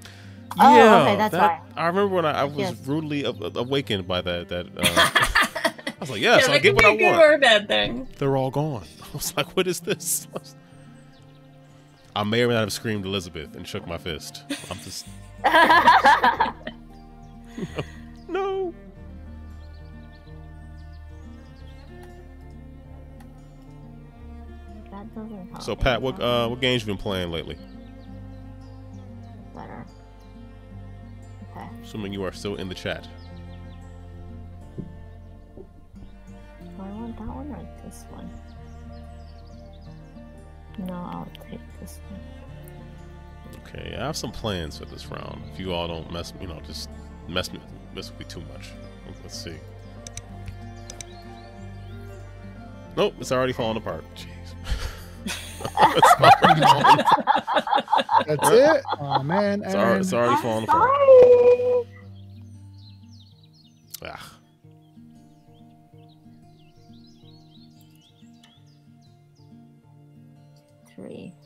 Oh, yeah, okay, that's why. I remember when I was rudely awakened by that. I was like, yes, I get what I want. Or a bad thing. They're all gone. I was like, what is this? I may or may not have screamed Elizabeth and shook my fist. I'm just... No. That doesn't help. So, Pat, what games have you been playing lately? Better. Okay. Assuming you are still in the chat. Do I want that one or this one? No, I'll take this one. Okay, I have some plans for this round. If you all don't mess with me too much. Let's see. Nope, it's already falling apart. Jeez. That's it? Oh, man. It's already falling apart. Ah.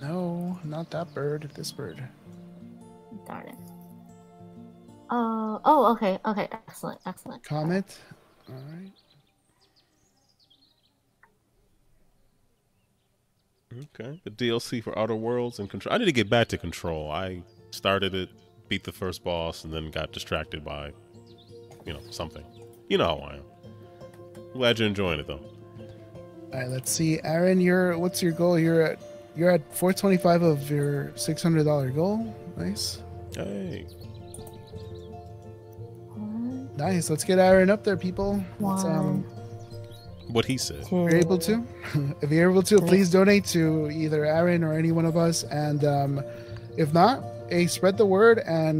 No, not that bird. This bird. Darn it. Oh, okay. Okay. Excellent. Excellent. Comet. All right. Okay. The DLC for Outer Worlds and Control. I need to get back to Control. I started it, beat the first boss, and then got distracted by, you know, something. You know how I am. Glad you're enjoying it, though. All right. Let's see. Aaron, what's your goal? You're at 425 of your $600 goal. Nice. Hey. Nice. Let's get Aaron up there, people. Wow. What he said. If you're able to, please donate to either Aaron or any one of us. And if not, spread the word and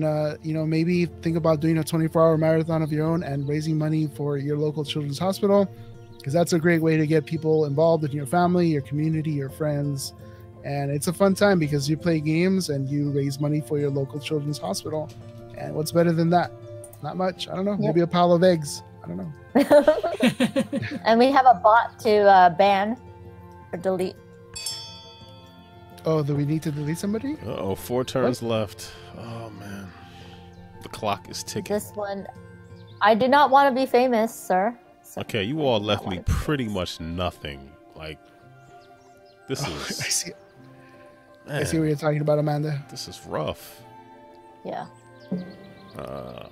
maybe think about doing a 24-hour marathon of your own and raising money for your local children's hospital, because that's a great way to get people involved in your family, your community, your friends. And it's a fun time because you play games and you raise money for your local children's hospital. And what's better than that? Not much. I don't know. Yep. Maybe a pile of eggs. I don't know. And we have a bot to ban or delete. Oh, do we need to delete somebody? Uh-oh, 4 turns left. Oh, man. The clock is ticking. This one. I do not want to be famous, sir. So okay, you all left me pretty much nothing. Like, this is... I see it. Man, I see what you're talking about, Amanda. This is rough. Yeah. I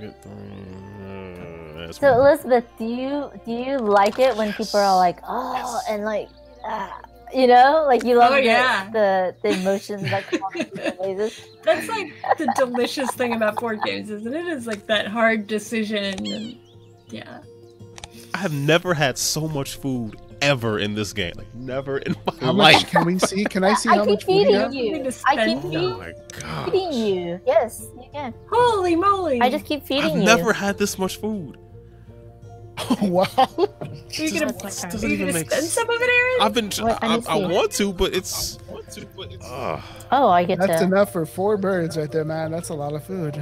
get through. So one. Elizabeth, do you like it when people are like, and like, you know, like you love the emotions that come out of the lasers. That's like the delicious thing about board games, isn't it? It's like that hard decision. And, yeah. I have never had so much food ever in this game. Like, never in my life. Much can we see? Can I see how much food you have? I keep feeding you. Yes, you can. Holy moly. I just keep feeding you. I've never had this much food. Oh, wow. Are you going to spend some of it, Aaron? I want to, but it's... Oh, I get That's enough for 4 birds right there, man. That's a lot of food.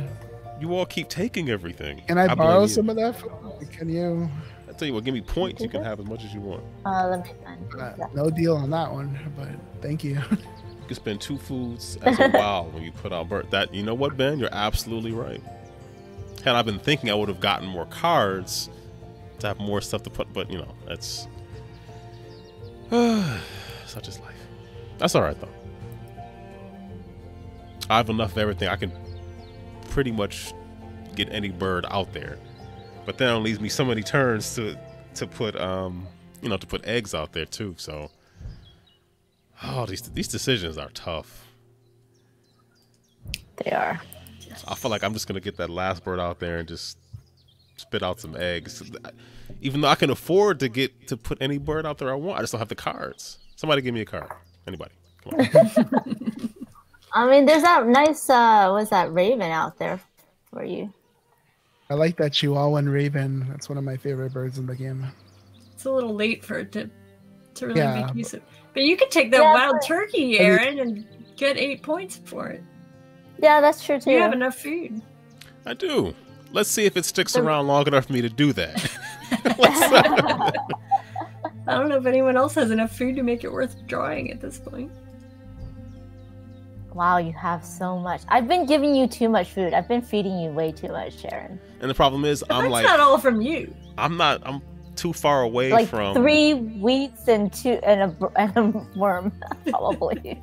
You all keep taking everything. Can I borrow some of that food? Can you... I'll tell you what, give me points. You can have as much as you want. Let me find no deal on that one, but thank you. You can spend 2 foods as a wild when you put out bird. That, you know what, Ben? You're absolutely right. Had I been thinking, I would have gotten more cards to have more stuff to put, but, you know, that's... such is life. That's all right, though. I have enough of everything. I can pretty much get any bird out there. But that only leaves me so many turns to put eggs out there too. So Oh, these decisions are tough. They are. I feel like I'm just going to get that last bird out there and just spit out some eggs. Even though I can afford to get to put any bird out there I want, I just don't have the cards. Somebody give me a card. Anybody. Come on. I mean, there's that nice, what's that, raven out there for you. I like that Chihuahuan raven. That's one of my favorite birds in the game. It's a little late for it to really make use of. But you could take that wild turkey, Aaron, and get 8 points for it. Yeah, that's true, too. You have enough food. I do. Let's see if it sticks around long enough for me to do that. I don't know if anyone else has enough food to make it worth drawing at this point. Wow, you have so much. I've been giving you too much food. I've been feeding you way too much, Sharon. And the problem is, I'm like... That's not all from you. I'm too far away from... Like 3 wheats and a worm, probably.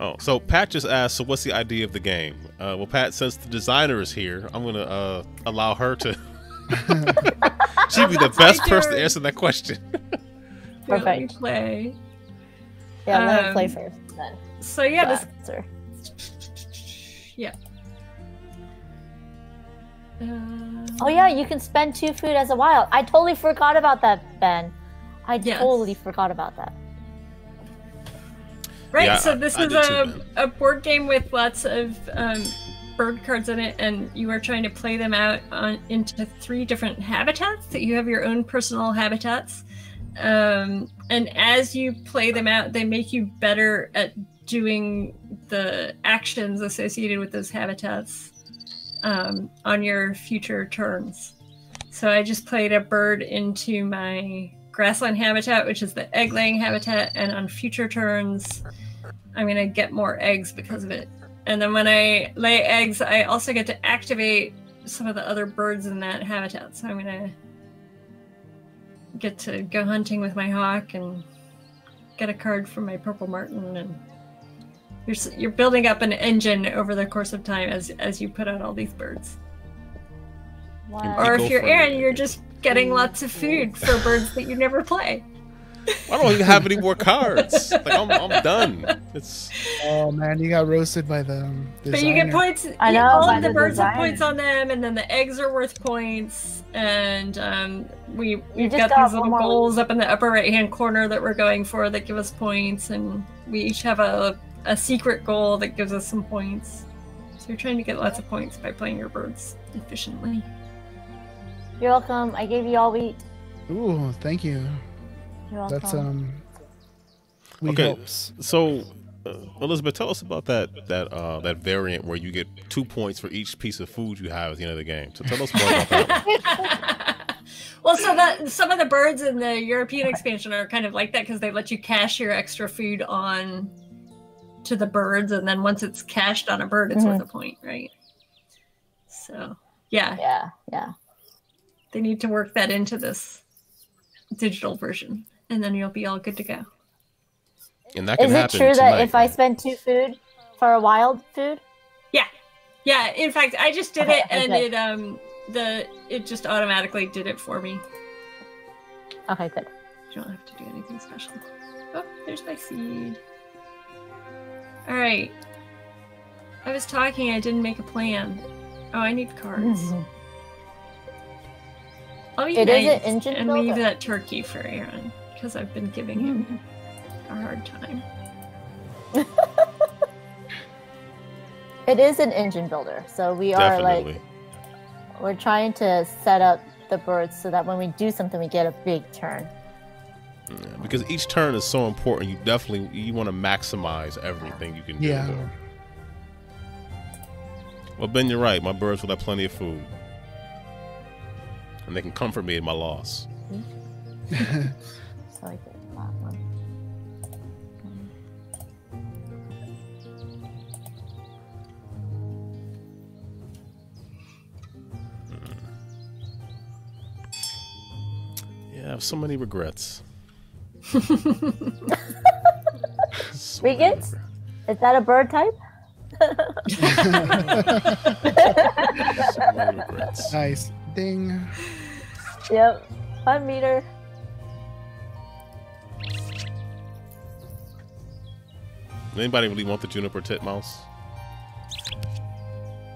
Oh, so Pat just asked, so what's the idea of the game? Well, Pat, since the designer is here, I'm going to allow her to... She'd be the best person to answer that question. Perfect. Let me play. Yeah, let me play first, then. So yeah, this... yeah. Oh yeah, you can spend 2 food as a wild. I totally forgot about that, Ben. I totally forgot about that. Right, yeah, so this is a board game with lots of bird cards in it, and you are trying to play them out into 3 different habitats. That you have your own personal habitats, and as you play them out, they make you better at doing the actions associated with those habitats on your future turns. So I just played a bird into my grassland habitat, which is the egg-laying habitat, and on future turns, I'm going to get more eggs because of it. And then when I lay eggs, I also get to activate some of the other birds in that habitat. So I'm going to get to go hunting with my hawk and get a card from my purple martin, and you're building up an engine over the course of time as you put out all these birds. Wow. Or if you're Aaron, you're just getting lots of food for birds that you never play. I don't even have any more cards. Like I'm done. It's... Oh man, you got roasted by the designer. But you get points. I know, all of the birds have points on them, and then the eggs are worth points. And we've got these little goals up in the upper right hand corner that we're going for that give us points, and we each have a secret goal that gives us some points. So you're trying to get lots of points by playing your birds efficiently. You're welcome. I gave you all wheat. Ooh, thank you. That's okay. Helps. So, Elizabeth, tell us about that variant where you get 2 points for each piece of food you have at the end of the game. So tell us more about that. Well, so some of the birds in the European expansion are kind of like that because they let you cash your extra food on to the birds, and then once it's cashed on a bird, it's worth a point, right? So yeah. They need to work that into this digital version, and then you'll be all good to go. And that can happen. Is it true that if I spend 2 food for a wild food? Yeah, yeah. In fact, I just did it, and it just automatically did it for me. Okay, good. You don't have to do anything special. Oh, there's my seed. All right. I was talking. I didn't make a plan. Oh, I need cards. Oh, it is an engine builder. And leave that turkey for Aaron, because I've been giving him a hard time. It is an engine builder, so we are we're trying to set up the birds so that when we do something, we get a big turn. Yeah, because each turn is so important. You want to maximize everything you can do. Yeah. Well, Ben, you're right. My birds will have plenty of food. And they can comfort me in my loss. So I get that one. Yeah, I have so many regrets. Regrets? Is that a bird type? So many regrets. Nice. Ding. Yep, 1 meter. Anybody really want the juniper titmouse?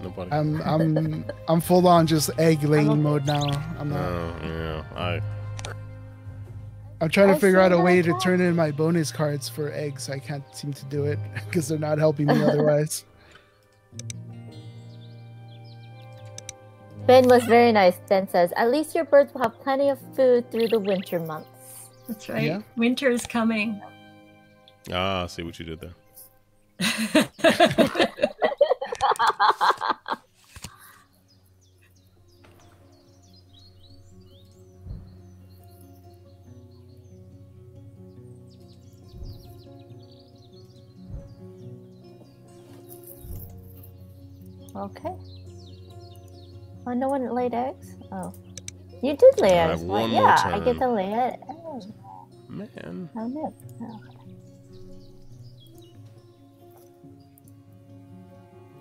Nobody. I'm full on just egg laying mode now. I'm not. Yeah. I'm trying to figure out a way to turn in my bonus cards for eggs. I can't seem to do it because they're not helping me otherwise. Ben was very nice. Ben says, "At least your birds will have plenty of food through the winter months." That's right. Yeah. Winter is coming. Ah, I see what you did there. Okay. Oh, no one laid eggs? Oh. You did lay eggs. Right? Yeah, I get to lay it. Oh. Man. Oh, no. Oh.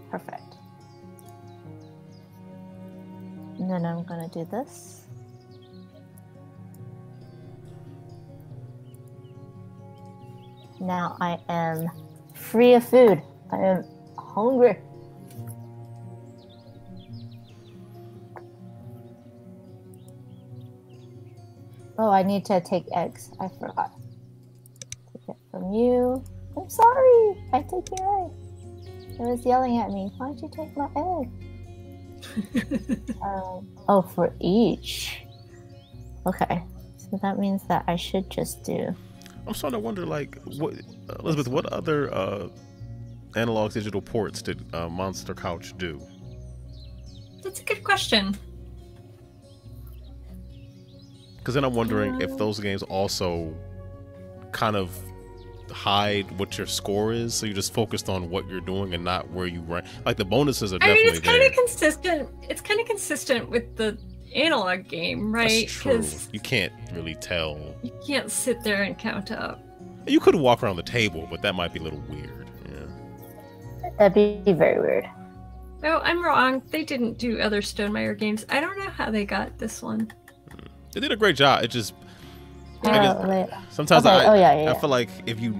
Perfect. And then I'm going to do this. Now I am free of food. I am hungry. Oh, I need to take eggs. I forgot. Take it from you. I'm sorry. I took your egg. It was yelling at me. Why'd you take my egg? Oh, for each. Okay. So that means that I should just do. I'm starting to wonder, like, what, Elizabeth, what other analog digital ports did Monster Couch do? That's a good question. Because then I'm wondering if those games also kind of hide what your score is, so you're just focused on what you're doing and not where you rank. Like the bonuses are definitely there. I mean, it's kind of consistent. It's kind of consistent with the analog game, right? That's true. You can't really tell. You can't sit there and count up. You could walk around the table, but that might be a little weird. Yeah. That'd be very weird. No, I'm wrong. They didn't do other Stonemaier games. I don't know how they got this one. They did a great job. It just sometimes I feel like if you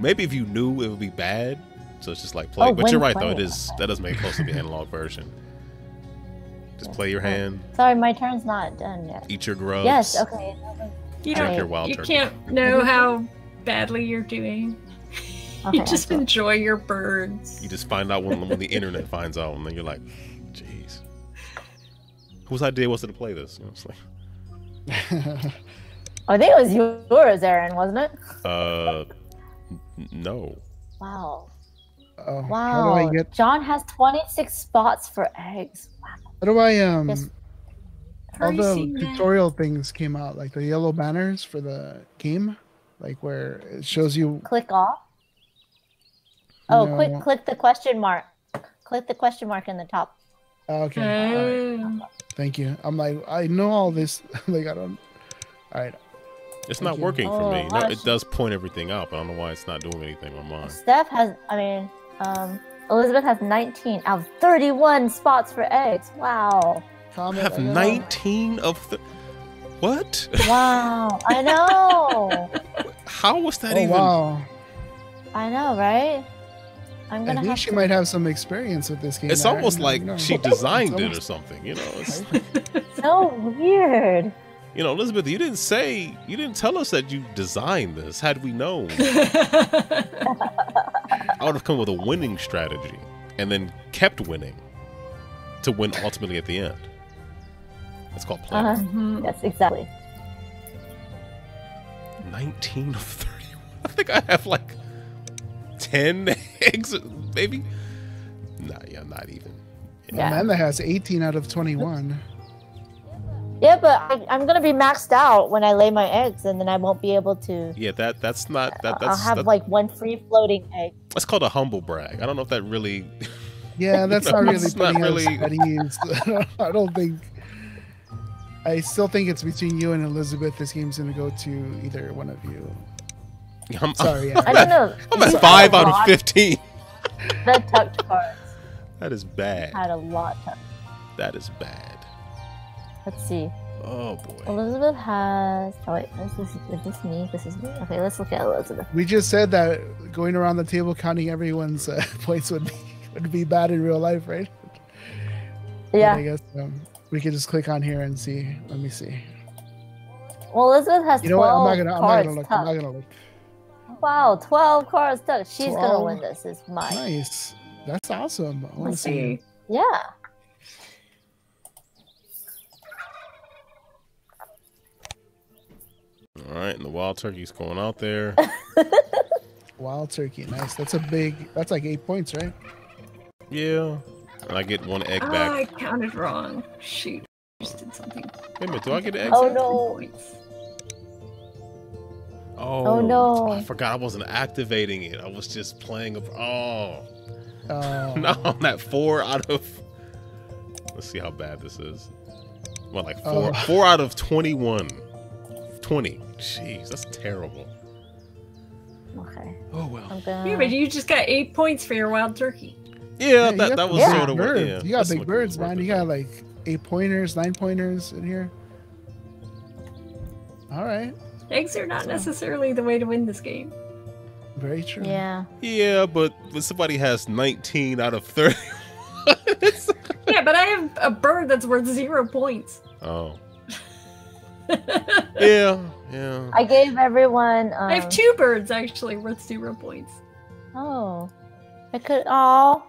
knew it would be bad, so it's just like play. But you're right though, it is that doesn't make it close to the analog version. Just play your hand. Sorry, my turn's not done yet. Eat your grubs. Yes, okay. You can't know how badly you're doing. Okay, you just enjoy your birds. You just find out when the internet finds out, and then you're like, "Jeez, whose idea was it to play this?" You know, it's like. I think it was yours, Aaron, wasn't it? No. Wow. Wow. How do I get... John has 26 spots for eggs. Wow. How do I all the tutorial things came out, like the yellow banners for the game, like where it shows you. Click off. Oh, no. click the question mark. Click the question mark in the top. Okay. Right. Thank you. I'm like, I know all this. Like, I don't. All right. It's not working for me. No, it does point everything out, but I don't know why it's not doing anything on mine. Steph has, Elizabeth has 19 out of 31 spots for eggs. Wow. I have 19 of the. What? Wow. I know. How was that even? Wow. I know, right? I think she might have some experience with this game. It's almost like she designed it or something, you know. It's so weird. You know, Elizabeth, you didn't tell us that you designed this. Had we known, I would have come with a winning strategy and then kept winning to win ultimately at the end. It's called planning. Yes, exactly. 19 of 31. I think I have like 10 eggs, maybe. Not even. Yeah. Amanda has 18 out of 21. Yeah, but I'm gonna be maxed out when I lay my eggs, and then I won't be able to. Yeah, that's not that. I'll have like one free floating egg. That's called a humble brag. I don't know if that really. Yeah, that's not really. I don't think. I still think it's between you and Elizabeth. This game's gonna go to either one of you. I'm sorry. I don't know. I'm at 5 out of 15. That tucked cards. That is bad. I had a lot tucked. That is bad. Let's see. Oh boy. Elizabeth has. Oh wait, is this me? This is me. Okay, let's look at Elizabeth. We just said that going around the table counting everyone's points would be bad in real life, right? Yeah. But I guess we could just click on here and see. Let me see. Well, Elizabeth has 12 cards. You know what? I'm not gonna look. Wow, 12 cards tucked. She's 12. Gonna win this. Is mine. Nice. That's awesome. I want to see. Yeah. All right, and the wild turkey's going out there. Wild turkey, nice. That's a big. That's like 8 points, right? Yeah. And I get one egg back. I counted wrong. Shoot. I just did something. Wait a minute, do I get eggs? Oh no. Oh no. I forgot I wasn't activating it. I was just playing. No, I'm at 4 out of. Let's see how bad this is. Well, like four out of 21. 20. Jeez, that's terrible. Okay. Oh well. Yeah, but you just got 8 points for your wild turkey. Yeah, that was sort of weird. Yeah, you got big birds, man. You got like 8 pointers, 9 pointers in here. All right. Eggs are not necessarily the way to win this game. Very true. Yeah. Yeah, but when somebody has 19 out of 30. Yeah, but I have a bird that's worth 0 points. Oh. Yeah. I gave everyone. I have 2 birds actually worth 0 points. Oh, I could. Oh,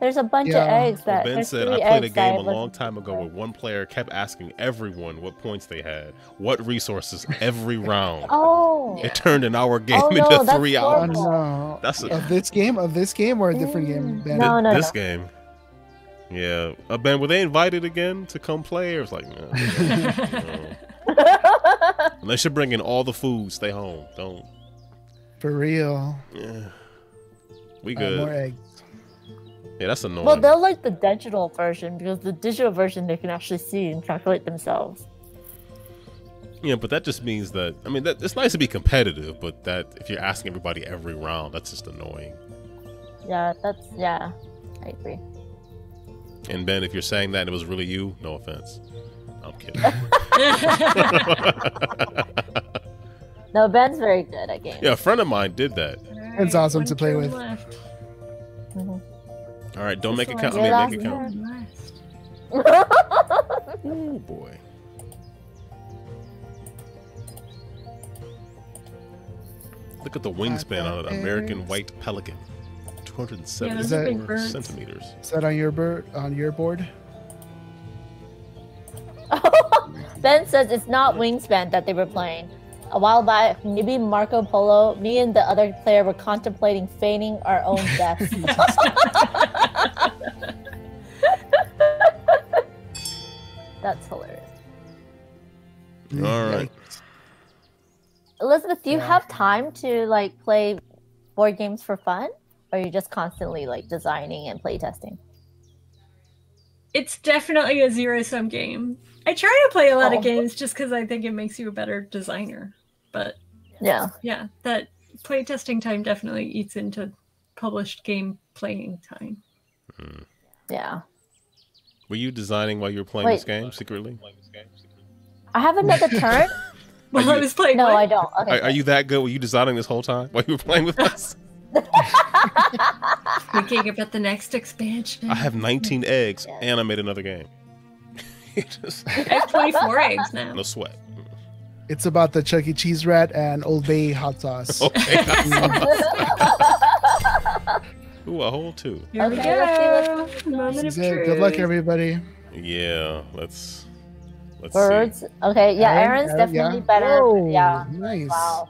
there's a bunch of eggs that. Well, Ben said I played a game a long time ago where one player kept asking everyone what points they had, what resources every round. Oh. It turned an hour game into 3 hours. No. That's of this game or a different game. Ben? No, this game. Yeah, Ben, were they invited again to come play? Or it's like, no. Unless you're bringing all the food, stay home. Don't. For real. Yeah. We good. More eggs. Yeah, that's annoying. Well, they'll like the digital version because the digital version they can actually see and calculate themselves. Yeah, but that just means that it's nice to be competitive, but that if you're asking everybody every round, that's just annoying. Yeah, I agree. And Ben, if you're saying that and it was really you, no offense. I'm kidding. No, Ben's very good at games. Yeah, a friend of mine did that. Right, it's awesome to play with. Mm-hmm. All right, don't make it count. I mean, make it count. Oh, boy. Look at the wingspan on an American white pelican. 274 centimeters. Is that on your bird? On your board? Ben says it's not Wingspan that they were playing. A while back, newbie Marco Polo, me and the other player were contemplating feigning our own deaths. That's hilarious. All right, Elizabeth, do you have time to like play board games for fun? Or you're just constantly like designing and playtesting? It's definitely a zero-sum game. I try to play a lot of games just because I think it makes you a better designer. But yeah, that playtesting time definitely eats into published game playing time. Mm. Yeah. Were you designing while you were playing this game secretly? I haven't made a turn. While I was playing. No, I don't. Okay. Are you that good? Were you designing this whole time while you were playing with us? Thinking about the next expansion. I have 19 eggs and I made another game. I have 24 eggs now. No sweat. It's about the Chuck E. Cheese rat and Old Bay hot sauce. Okay, hot sauce. Ooh, a whole 2. Here we go. Moment of truth. Good luck, everybody. Yeah, let's birds. See. Okay, yeah, Aaron's definitely better. Whoa, yeah. Nice. Wow.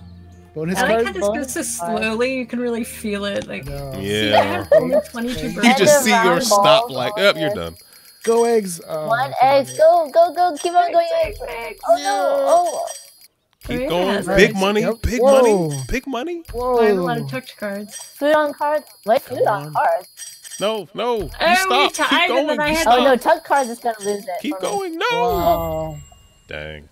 I like how this goes so slowly. You can really feel it. Like, I have only 22 birds. You just see your stop like, oh, you're done. Go eggs. One egg. Go. Keep on going. Eggs. Oh, no. Keep going. Big money. Big money. Big money. Whoa. I have a lot of touch cards. Food on cards? What? Food on cards? No. You stop. Keep going. Oh, no. Touch cards is going to lose it. Keep going. No. Dang.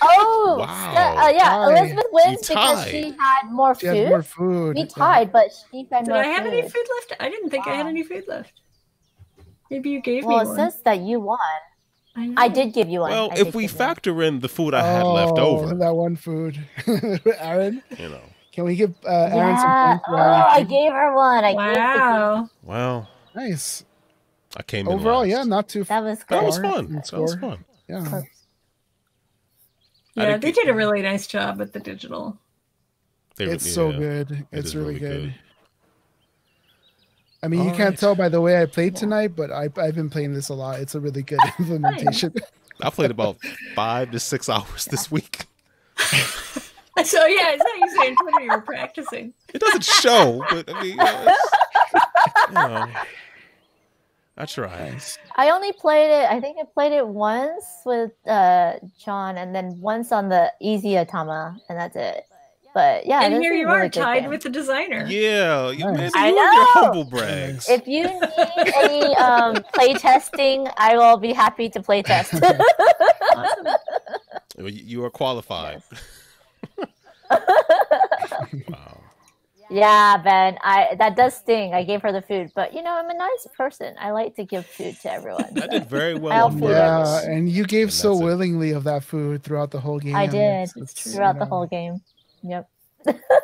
Oh, wow. Elizabeth wins because she had more food. We tied, but she had more food. Did I have any food left? I didn't think I had any food left. Maybe you gave me one. Well, it says that you won. I did give you one. Well, if we factor in the food I had left over. That one food. Aaron? You know. Can we give Aaron some food? I gave her one. Wow. Nice. I came in overall, yeah, not too far. That was fun. Yeah. Yeah, they did a really nice job with the digital. It's so good. It's really good. I mean, you can't tell by the way I played tonight, but I've been playing this a lot. It's a really good implementation. I played about 5 to 6 hours this week. So, yeah, it's not you saying Twitter, you're practicing. It doesn't show, but I mean, you know, I try. I only played it, I think I played it once with John and then once on the Easy Atama, and that's it. But yeah, and here you are tied with the designer. Yeah, man, I know. Your humble brags. If you need any play testing, I will be happy to play test. Awesome. You are qualified. Yes. Wow. Yeah, Ben, that does sting. I gave her the food, but you know, I'm a nice person. I like to give food to everyone. So. I did very well. Yeah, and you gave so willingly of that food throughout the whole game. I did throughout the whole game. Yep.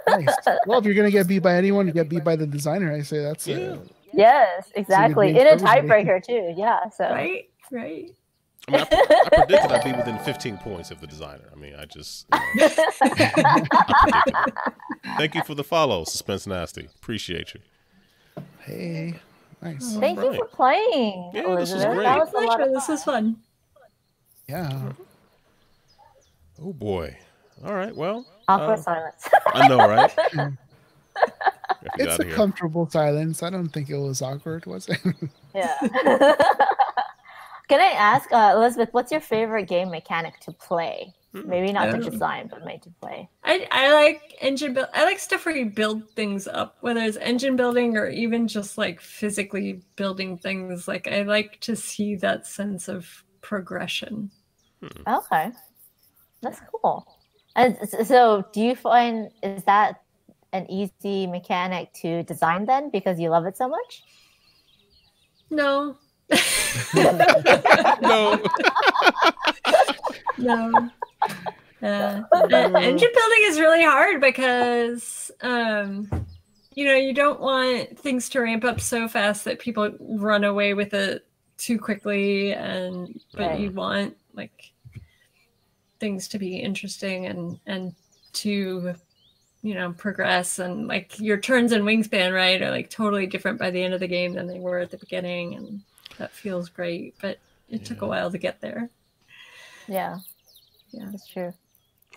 Nice. Well, if you're gonna get beat by anyone, you get beat by the designer. I say that's yes, exactly. In a tiebreaker too. Yeah. So right. I mean, I predicted I'd be within 15 points of the designer. I mean, I just. You know, I thank you for the follow, Suspense Nasty. Appreciate you. Hey, nice. Thank you for playing. Yeah, Elizabeth. This was great. That was a lot of fun. This was fun. Yeah. Oh boy. All right. Well. Awkward silence. I know, right? It's a comfortable silence. I don't think it was awkward, was it? Yeah. Can I ask, Elizabeth, what's your favorite game mechanic to play? Maybe not to design, but maybe to play. I like engine build. I like stuff where you build things up, whether it's engine building or even just like physically building things. Like I like to see that sense of progression. Okay, that's cool. And so do you find, is that an easy mechanic to design then because you love it so much? No. No. No. Engine building is really hard because, you know, you don't want things to ramp up so fast that people run away with it too quickly. And But you want, like... things to be interesting and to, you know, progress, and like your turns in Wingspan, right, are like totally different by the end of the game than they were at the beginning, and that feels great, but it took a while to get there. Yeah, yeah, that's true.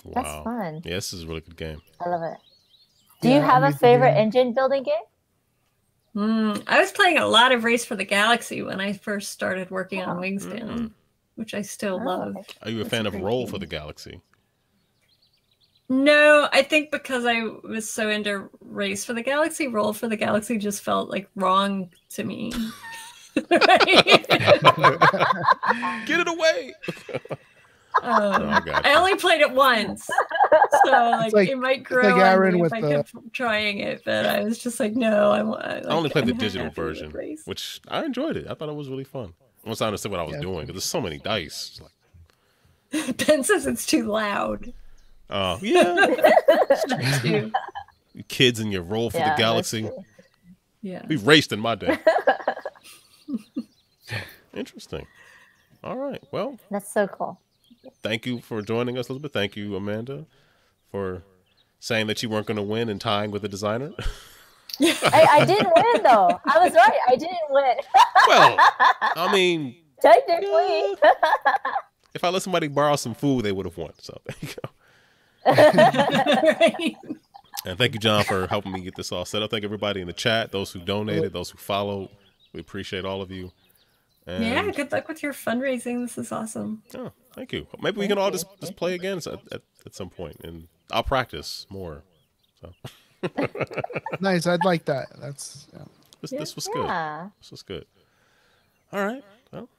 Wow. That's fun. Yeah, this is a really good game. I love it. Do you have a favorite engine building game? I was playing a lot of Race for the Galaxy when I first started working on Wingspan. Which I still love. Are you a fan of Roll for the Galaxy? No, I think because I was so into Race for the Galaxy, Roll for the Galaxy just felt like wrong to me. Get it away! I only played it once, so like it might grow like on me if I kept trying it, but I was just like, no. I only played the digital version, which I enjoyed it. I thought it was really fun. Once I understood what I was doing, because there's so many dice. Like... Ben says it's too loud. Oh, yeah. Kids in your Roll for the Galaxy. Yeah. We raced in my day. Interesting. All right. Well. That's so cool. Thank you for joining us, Elizabeth. Thank you, Amanda, for saying that you weren't going to win and tying with the designer. I didn't win, though. I was right. I didn't win. Well, I mean... technically. If I let somebody borrow some food, they would have won. So, there you go. And thank you, John, for helping me get this all set up. Thank everybody in the chat, those who donated, those who followed. We appreciate all of you. And yeah, good luck with your fundraising. This is awesome. Oh, thank you. Maybe we can all just play again at some point, and I'll practice more. So... Nice, I'd like that. That's this was good. This was good. All right. Well,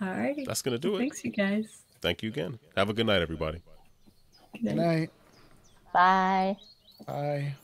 all right. That's gonna do it. Thanks, you guys. Thank you again. Have a good night, everybody. Good night. Bye. Bye.